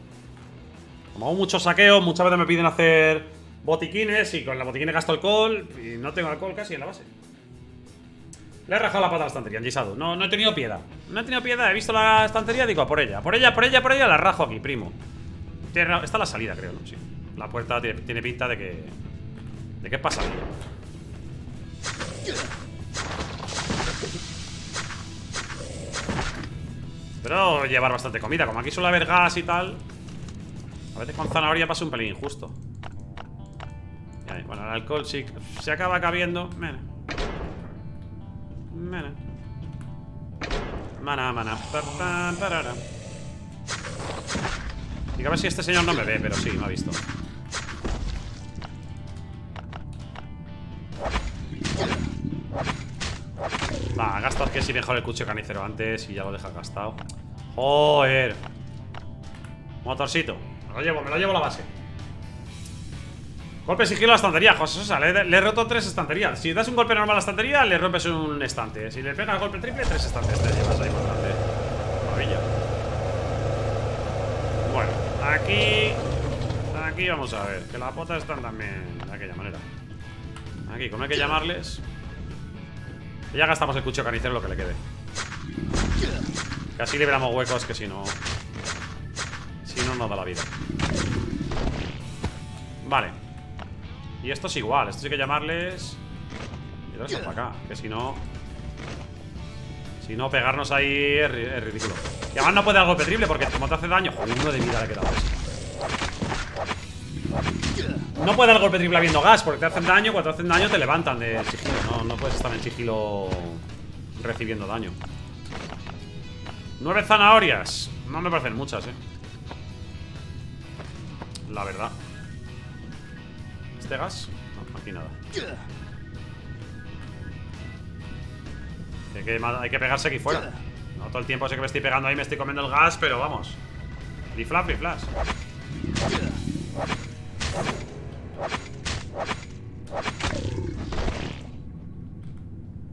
Como hago muchos saqueos, muchas veces me piden hacer botiquines y con la botiquines gasto alcohol y no tengo alcohol casi en la base. Le he rajado la pata a la estantería, Angisado. No, no he tenido piedad. No he tenido piedad. He visto la estantería, digo, a por ella. Por ella, por ella, por ella, la rajo aquí, primo. Esta es la salida, creo, ¿no? Sí. La puerta tiene, tiene pinta de que. De que es pasable. Pero llevar bastante comida. Como aquí suele haber gas y tal. A veces con zanahoria pasa un pelín injusto. Bueno, el alcohol sí se acaba cabiendo. Mene. Mene. Mana, mana. Pa, pa, parara. Dígame si este señor no me ve, pero sí, me ha visto. Va, gastas que si mejor el cuchillo carnicero antes y ya lo dejas gastado. Joder. Motorcito. Me lo llevo, me lo llevo a la base. Golpe sigilo a la estantería, José Sosa. Le, le he roto tres estanterías. Si das un golpe normal a la estantería, le rompes un estante. Si le pegas golpe triple, tres estantes te llevas ahí bastante. Maravilla. Bueno, aquí. Aquí vamos a ver. Que las botas están también de aquella manera. Aquí, como hay que llamarles. Y ya gastamos el cuchillo carnicero lo que le quede. Que así liberamos huecos, que si no. Si no, nos da la vida. Vale. Y esto es igual, esto hay que llamarles. Y los para acá, que si no. Si no, pegarnos ahí es, es ridículo. Y además no puede algo terrible porque como te hace daño. Joder, uno de vida le quedaba. No puede algo terrible habiendo gas, porque te hacen daño, cuando te hacen daño te levantan del sigilo. No, no puedes estar en sigilo recibiendo daño. Nueve zanahorias. No me parecen muchas, eh. La verdad. ¿Este gas? No, aquí nada. Hay que, hay que pegarse aquí fuera. No todo el tiempo sé que me estoy pegando ahí, me estoy comiendo el gas, pero vamos. Riflas, riflas.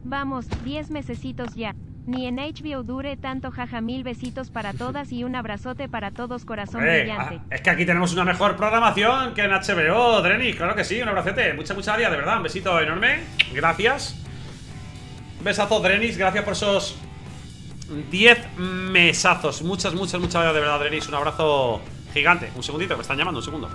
Vamos, diez mesecitos ya. Ni en H B O dure tanto, jaja. Mil besitos para todas y un abrazote para todos, corazón eh, brillante. Es que aquí tenemos una mejor programación que en H B O, Drenis, claro que sí, un abrazote. Mucha, mucha área, de verdad, un besito enorme. Gracias. Un besazo, Drenis, gracias por esos diez mesazos. Muchas, muchas, muchas área, de verdad, Drenis, un abrazo gigante. Un segundito, me están llamando, un segundo.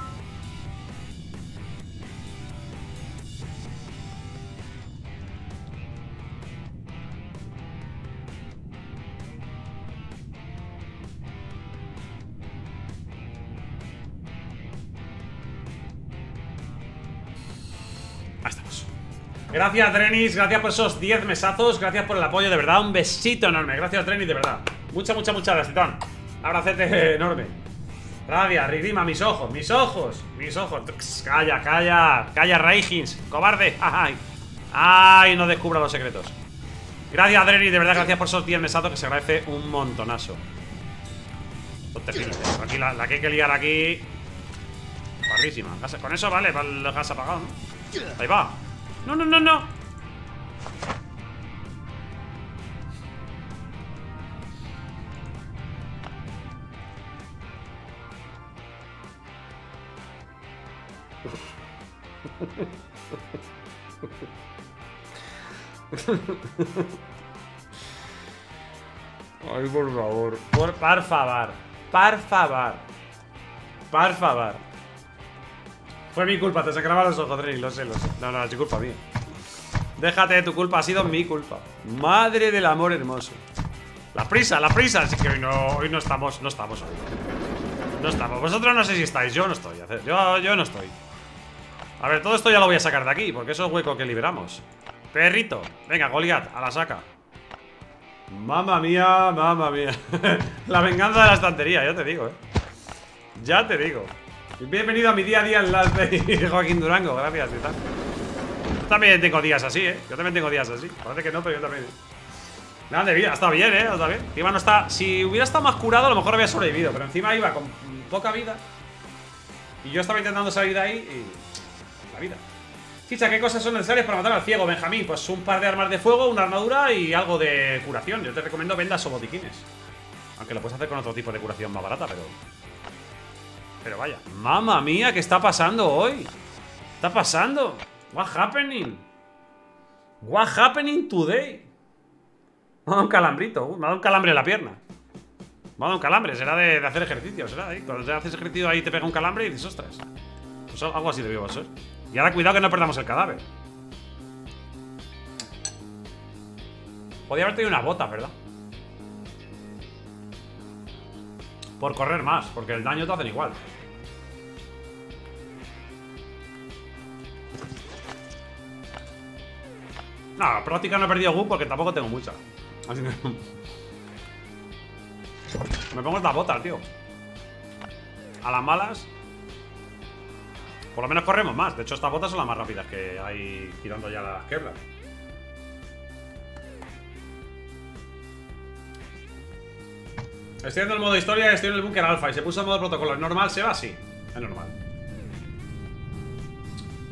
Gracias, Drenis, gracias por esos diez mesazos. Gracias por el apoyo, de verdad, un besito enorme. Gracias, Drenis, de verdad, muchas, muchas, muchas gracias, Titán. Abracete enorme. Rabia, Rigdima, mis ojos, mis ojos, mis ojos. Tux, calla, calla, calla, Raijins, cobarde. Ay, ay, no descubra los secretos. Gracias, Drenis, de verdad, gracias por esos diez mesazos, que se agradece un montonazo. Aquí la, la que hay que liar aquí. Barrísima. Con eso vale, va el gas apagado, ¿no? Ahí va. No, no, no, no. Ay, por favor. Por, por favor. Por favor. Por favor. Fue mi culpa, te sacaba los ojos, Drenis, lo sé, lo sé. No, no, es tu culpa mía. Déjate de tu culpa, ha sido mi culpa. Madre del amor hermoso. La prisa, la prisa. Es que hoy no, hoy no estamos, no estamos hoy. No estamos, vosotros no sé si estáis, yo no estoy. Yo, yo no estoy. A ver, todo esto ya lo voy a sacar de aquí, porque eso es hueco que liberamos. Perrito, venga, Goliath, a la saca. Mamma mía, mamma mía. La venganza de la estantería, ya te digo, eh. Ya te digo. Bienvenido a mi día a día en las de Joaquín Durango, gracias, tita. Yo también tengo días así, eh. Yo también tengo días así. Parece que no, pero yo también. Nada de vida, está bien, eh. Está bien. Encima no está. Si hubiera estado más curado, a lo mejor había sobrevivido, pero encima iba con poca vida. Y yo estaba intentando salir de ahí y... la vida. Chicha, ¿qué cosas son necesarias para matar al ciego, Benjamín? Pues un par de armas de fuego, una armadura y algo de curación. Yo te recomiendo vendas o botiquines. Aunque lo puedes hacer con otro tipo de curación más barata, pero... pero vaya. ¡Mamma mía! ¿Qué está pasando hoy? ¿Qué está pasando? What happening? What happening today? Me ha dado un calambrito. Uh, me ha dado un calambre en la pierna. Me ha dado un calambre, será de, de hacer ejercicio, será ahí. Cuando haces ejercicio ahí te pega un calambre y dices, ostras. Pues algo así debió ser. Y ahora cuidado que no perdamos el cadáver. Podría haber tenido una bota, ¿verdad? Por correr más, porque el daño te hacen igual. No, práctica no he perdido Gu porque tampoco tengo mucha. Así que... me pongo esta bota, tío. A las malas. Por lo menos corremos más. De hecho, estas botas son las más rápidas que hay tirando ya las Kevlar. Estoy haciendo el modo historia y estoy en el búnker alfa. Y se puso en modo protocolo. ¿Es normal, Seba? Sí. Es normal.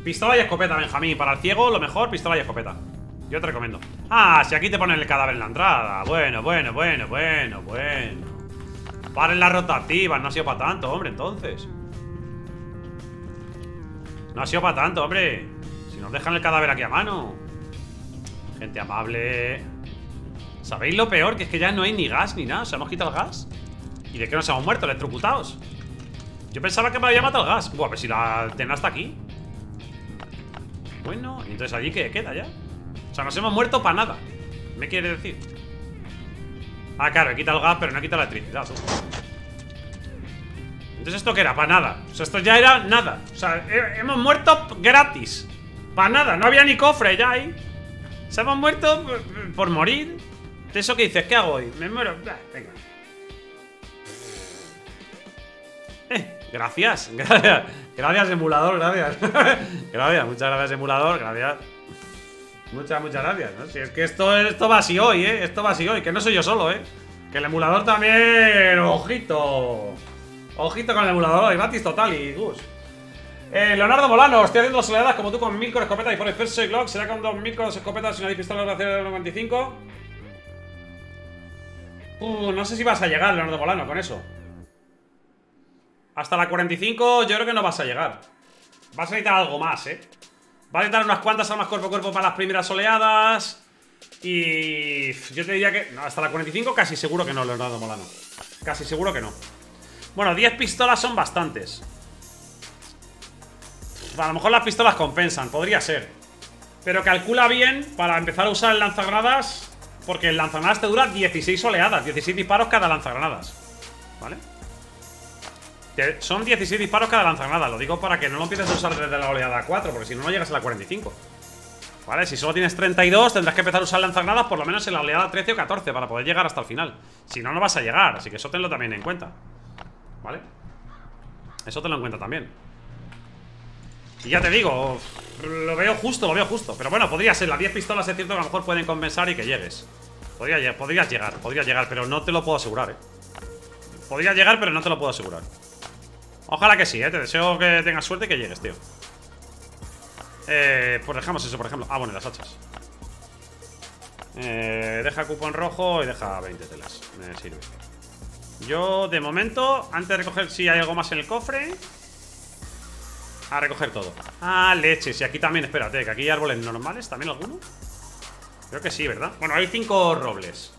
Pistola y escopeta, Benjamín. Para el ciego, lo mejor, pistola y escopeta. Yo te recomiendo. Ah, si aquí te ponen el cadáver en la entrada. Bueno, bueno, bueno, bueno, bueno. Paren las rotativas. No ha sido para tanto, hombre, entonces. No ha sido para tanto, hombre. Si nos dejan el cadáver aquí a mano. Gente amable. ¿Sabéis lo peor? Que es que ya no hay ni gas ni nada. O sea, hemos quitado el gas. ¿Y de qué nos hemos muerto? Electrocutados. Yo pensaba que me había matado el gas. Buah, pero si la tenía hasta aquí. Bueno, entonces allí que queda ya. O sea, nos hemos muerto para nada. ¿Me quiere decir? Ah, claro, he quitado el gas, pero no he quitado la electricidad. Entonces, ¿esto qué era? Para nada. O sea, esto ya era nada. O sea, he, hemos muerto gratis. Para nada, no había ni cofre ya ahí. O sea, hemos muerto por, por morir. ¿De eso que dices? ¿Qué hago hoy? Me muero. Ah, venga. Eh, gracias, gracias. Gracias, emulador, gracias. Gracias, muchas gracias, emulador, gracias. Muchas, muchas gracias, ¿no? Si es que esto, esto va así hoy, ¿eh? Esto va así hoy, que no soy yo solo, ¿eh? Que el emulador también... ¡Ojito! Ojito con el emulador hoy, gratis total y gus. Eh, Leonardo Molano, estoy haciendo soleadas como tú con mil con escopetas y por experto y Glock. ¿Será con dos mil con escopetas y una pistola de acero de noventa y cinco? Uh, no sé si vas a llegar, Leonardo Molano, con eso. Hasta la cuarenta y cinco yo creo que no vas a llegar. Vas a necesitar algo más, ¿eh? Va a necesitar unas cuantas armas cuerpo a cuerpo para las primeras oleadas. Y... yo te diría que... no, hasta la cuarenta y cinco casi seguro que no, Leonardo Molano. Casi seguro que no. Bueno, diez pistolas son bastantes. A lo mejor las pistolas compensan, podría ser. Pero calcula bien para empezar a usar el lanzagranadas. Porque el lanzagranadas te dura dieciséis oleadas, dieciséis disparos cada lanzagranadas. ¿Vale? Son dieciséis disparos cada lanzagranadas. Lo digo para que no lo empieces a usar desde la oleada cuatro, porque si no, no llegas a la cuarenta y cinco. Vale, si solo tienes treinta y dos, tendrás que empezar a usar lanzagranadas por lo menos en la oleada trece o catorce para poder llegar hasta el final. Si no, no vas a llegar, así que eso tenlo también en cuenta. Vale. Eso tenlo en cuenta también. Y ya te digo, lo veo justo, lo veo justo. Pero bueno, podría ser, las diez pistolas es cierto que a lo mejor pueden compensar y que llegues. Podría, podrías llegar, podrías llegar, pero no te lo puedo asegurar, eh. Podrías llegar, pero no te lo puedo asegurar. Ojalá que sí, eh. Te deseo que tengas suerte y que llegues, tío. Eh, pues dejamos eso, por ejemplo. Ah, bueno, y las hachas. Eh, deja cupón rojo y deja veinte telas. Me sirve. Yo, de momento, antes de recoger si hay algo más en el cofre. A recoger todo. Ah, leches. Y aquí también, espérate, que aquí hay árboles normales. ¿También alguno? Creo que sí, ¿verdad? Bueno, hay cinco robles.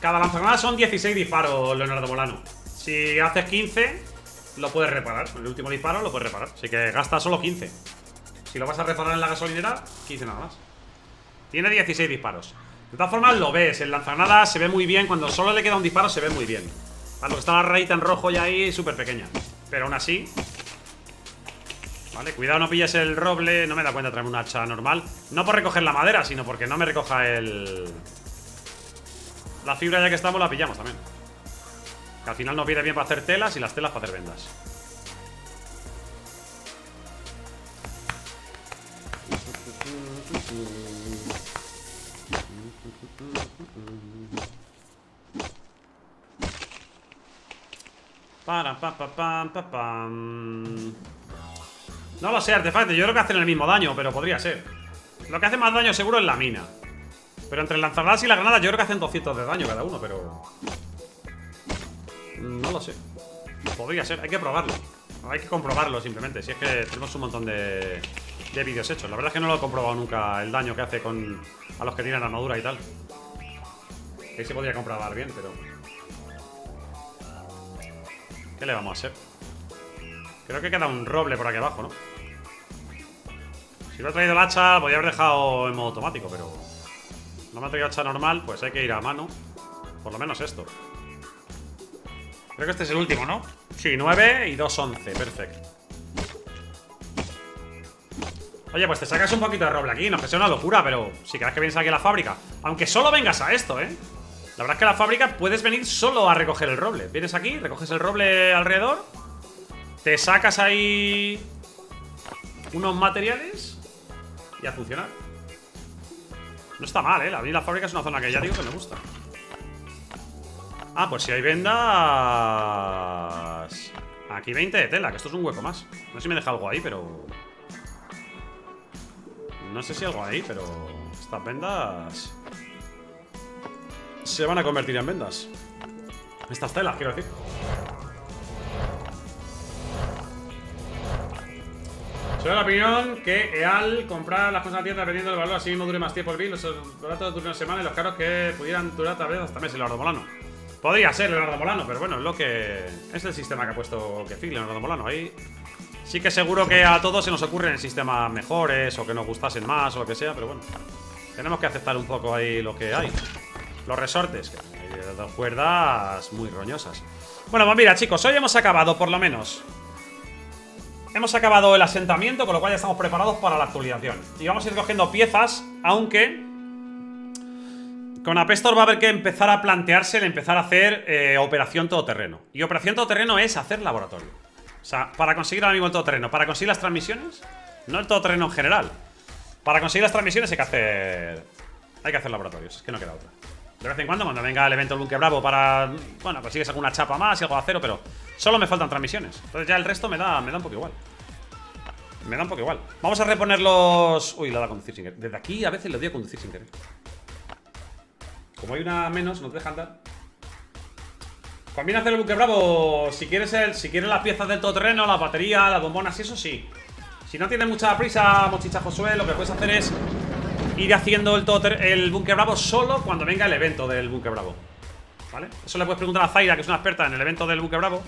Cada lanzagranadas son dieciséis disparos, Leonardo Molano. Si haces quince, lo puedes reparar. El último disparo lo puedes reparar. Así que gasta solo quince. Si lo vas a reparar en la gasolinera, quince nada más. Tiene dieciséis disparos. De todas formas, lo ves. El lanzagranadas se ve muy bien. Cuando solo le queda un disparo, se ve muy bien. Vale, porque está la rayita en rojo ya ahí, súper pequeña. Pero aún así. Vale, cuidado, no pilles el roble. No me da cuenta traer un hacha normal. No por recoger la madera, sino porque no me recoja el... La fibra ya que estamos la pillamos también. Que al final nos viene bien para hacer telas y las telas para hacer vendas. Para, pa, pa, pa, pa, pa. No lo sé, artefacto. Yo creo que hacen el mismo daño, pero podría ser. Lo que hace más daño seguro es la mina. Pero entre el lanzagranadas y la granada yo creo que hacen doscientos de daño cada uno, pero... No lo sé. Podría ser, hay que probarlo. Hay que comprobarlo simplemente. Si es que tenemos un montón de, de vídeos hechos. La verdad es que no lo he comprobado nunca el daño que hace con a los que tienen armadura y tal. Que se podría comprobar bien, pero... ¿Qué le vamos a hacer? Creo que queda un roble por aquí abajo, ¿no? Si me ha traído el hacha, podría haber dejado en modo automático, pero... No me ha traído hacha normal, pues hay que ir a mano. Por lo menos esto. Creo que este es el último, ¿no? Sí, nueve y dos, once. Perfecto. Oye, pues te sacas un poquito de roble aquí. No es que sea una locura, pero si querés que vienes aquí a la fábrica. Aunque solo vengas a esto, ¿eh? La verdad es que a la fábrica puedes venir solo a recoger el roble. Vienes aquí, recoges el roble alrededor. Te sacas ahí unos materiales y a funcionar. No está mal, ¿eh? Abrir la fábrica es una zona que ya digo que me gusta. Ah, pues si hay vendas. Aquí veinte de tela, que esto es un hueco más. No sé si me deja algo ahí, pero... No sé si algo ahí, pero... Estas vendas... Se van a convertir en vendas. Estas telas, quiero decir. Soy de la opinión que al comprar las cosas en la tienda dependiendo del valor, así mismo dure más tiempo el bill. Los baratos duran una semana y los caros que pudieran durar tal vez hasta meses. Leonardo Molano. Podría ser Leonardo Molano, pero bueno, es lo que... Es el sistema que ha puesto Kefir, Leonardo Molano. Ahí sí que seguro que a todos se nos ocurren sistemas mejores o que nos gustasen más o lo que sea, pero bueno. Tenemos que aceptar un poco ahí lo que hay. Los resortes, que hay dos cuerdas muy roñosas. Bueno, pues mira, chicos, hoy hemos acabado, por lo menos. Hemos acabado el asentamiento, con lo cual ya estamos preparados para la actualización. Y vamos a ir cogiendo piezas, aunque... Con Apeshtor va a haber que empezar a plantearse el empezar a hacer eh, operación todoterreno. Y operación todoterreno es hacer laboratorio. O sea, para conseguir ahora mismo el todoterreno, para conseguir las transmisiones, no el todoterreno en general. Para conseguir las transmisiones hay que hacer... Hay que hacer laboratorios, es que no queda otra. De vez en cuando, cuando venga el evento Bunker Bravo para... Bueno, consigues alguna chapa más y algo de acero, pero solo me faltan transmisiones. Entonces ya el resto me da, me da un poco igual. Me da un poco igual. Vamos a reponer los... Uy, la da a conducir sin querer. Desde aquí a veces le doy a conducir sin querer. Como hay una menos, no te deja andar. Conviene hacer el Bunker Bravo si quieres, el, si quieres las piezas del todoterreno, las baterías, las bombonas y eso sí. Si no tienes mucha prisa, mochicha Josué, lo que puedes hacer es... ir haciendo el, el Bunker Bravo solo cuando venga el evento del Bunker Bravo, ¿vale? Eso le puedes preguntar a Zaira, que es una experta en el evento del Bunker Bravo.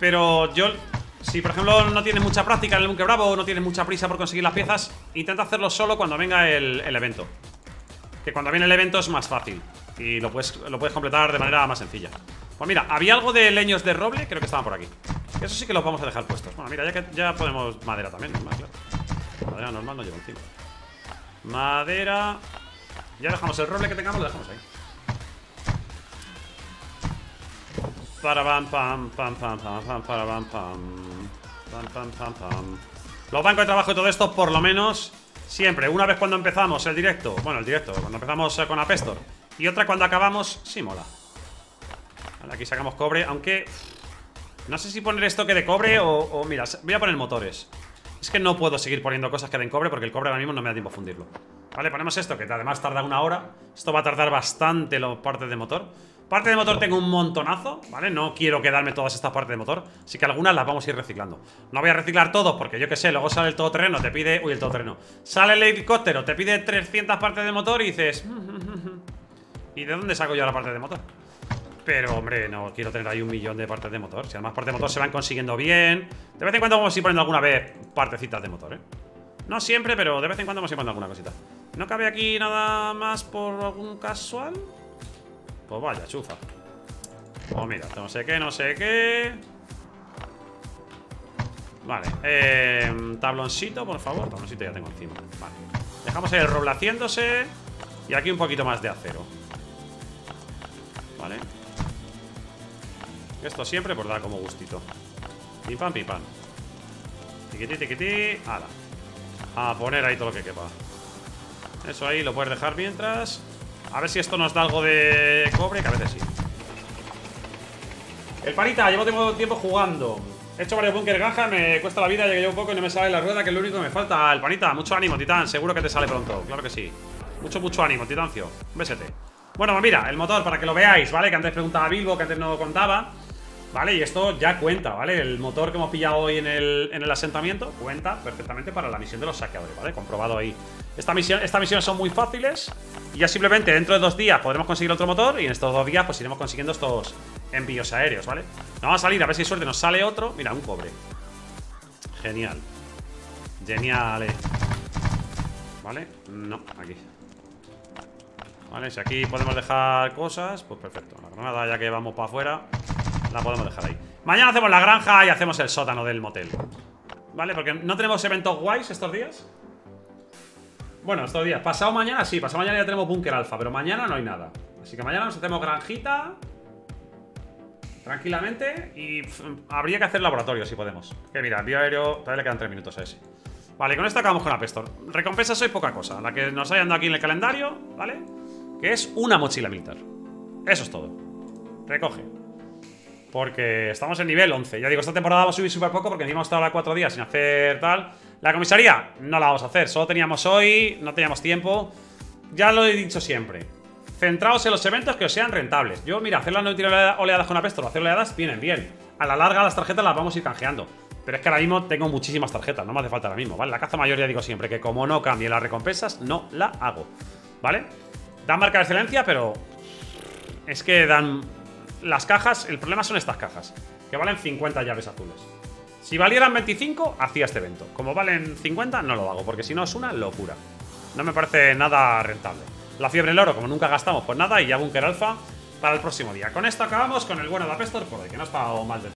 Pero yo, si por ejemplo no tienes mucha práctica en el Bunker Bravo, no tienes mucha prisa por conseguir las piezas, intenta hacerlo solo cuando venga el, el evento. Que cuando viene el evento es más fácil y lo puedes, lo puedes completar de manera más sencilla. Pues mira, había algo de leños de roble, creo que estaban por aquí. Eso sí que los vamos a dejar puestos. Bueno, mira, ya que ya ponemos madera también, normal, claro. Madera normal no llevo encima. Madera. Ya dejamos el roble que tengamos, lo dejamos ahí. Para pam pam pam pam pam para pam pam pam pam pam pam. Los bancos de trabajo y todo esto, por lo menos, siempre, una vez cuando empezamos el directo, bueno, el directo, cuando empezamos con Apeshtor, y otra cuando acabamos, sí mola. Vale, aquí sacamos cobre, aunque no sé si poner esto que de cobre o, o mira, voy a poner motores. Es que no puedo seguir poniendo cosas que den cobre porque el cobre ahora mismo no me da tiempo a fundirlo. Vale, ponemos esto, que además tarda una hora. Esto va a tardar bastante las partes de motor. Parte de motor tengo un montonazo, ¿vale? No quiero quedarme todas estas partes de motor, así que algunas las vamos a ir reciclando. No voy a reciclar todos porque yo qué sé, luego sale el todoterreno, te pide... Uy, el todoterreno. Sale el helicóptero, te pide trescientas partes de motor y dices... ¿Y de dónde saco yo la parte de motor? Pero, hombre, no quiero tener ahí un millón de partes de motor. Si además partes de motor se van consiguiendo bien. De vez en cuando vamos a ir poniendo alguna vez partecitas de motor, ¿eh? No siempre, pero de vez en cuando vamos a ir poniendo alguna cosita. ¿No cabe aquí nada más por algún casual? Pues vaya, chufa. Oh, mira, no sé qué, no sé qué. Vale, eh, tabloncito, por favor. Tabloncito ya tengo encima. Vale. Dejamos el roble haciéndose. Y aquí un poquito más de acero. Vale. Esto siempre por dar como gustito. Pim pam, pim pam. Tiquití, tiquití. Ala. A poner ahí todo lo que quepa. Eso ahí lo puedes dejar mientras. A ver si esto nos da algo de cobre, que a veces sí. El panita, llevo tiempo, tiempo jugando. He hecho varios búnker gaja, me cuesta la vida, llegué un poco y no me sale la rueda, que es lo único que me falta. El panita, mucho ánimo, Titán, seguro que te sale pronto. Claro que sí. Mucho, mucho ánimo, Titancio. Bésete. Bueno, mira, el motor, para que lo veáis, ¿vale? Que antes preguntaba Bilbo, que antes no contaba. Vale, y esto ya cuenta, ¿vale? El motor que hemos pillado hoy en el, en el asentamiento cuenta perfectamente para la misión de los saqueadores, ¿vale? Comprobado ahí. Esta misión, esta misión son muy fáciles. Y ya simplemente dentro de dos días podremos conseguir otro motor. Y en estos dos días pues iremos consiguiendo estos envíos aéreos, ¿vale? Nos vamos a salir, a ver si hay suerte, nos sale otro. Mira, un cobre. Genial. Genial, eh. ¿Vale? No, aquí. Vale, si aquí podemos dejar cosas, pues perfecto. La granada, ya que vamos para afuera, la podemos dejar ahí. Mañana hacemos la granja y hacemos el sótano del motel. ¿Vale? Porque no tenemos eventos guays estos días. Bueno, estos días. Pasado mañana sí, pasado mañana ya tenemos búnker alfa, pero mañana no hay nada. Así que mañana nos hacemos granjita tranquilamente. Y pff, habría que hacer laboratorio si podemos. Que mira, envío aéreo, todavía le quedan tres minutos a ese. Vale, con esto acabamos con Apeshtor. Recompensas hoy poca cosa, la que nos hayan dado aquí en el calendario, ¿vale? Que es una mochila militar. Eso es todo. Recoge. Porque estamos en nivel once. Ya digo, esta temporada va a subir súper poco porque encima hemos estado ahora cuatro días sin hacer tal. La comisaría no la vamos a hacer. Solo teníamos hoy, no teníamos tiempo. Ya lo he dicho siempre. Centraos en los eventos que os sean rentables. Yo, mira, hacer las noventa oleadas con Apeshtor, hacer oleadas vienen bien. A la larga las tarjetas las vamos a ir canjeando. Pero es que ahora mismo tengo muchísimas tarjetas, no me hace falta ahora mismo, ¿vale? La caza mayor ya digo siempre que como no cambie las recompensas, no la hago, ¿vale? Dan marca de excelencia, pero es que dan... Las cajas, el problema son estas cajas, que valen cincuenta llaves azules. Si valieran veinticinco, hacía este evento. Como valen cincuenta, no lo hago, porque si no es una locura. No me parece nada rentable. La fiebre del oro, como nunca gastamos, pues nada. Y ya búnker alfa para el próximo día. Con esto acabamos con el bueno de Apeshtor, por el que no ha estado mal del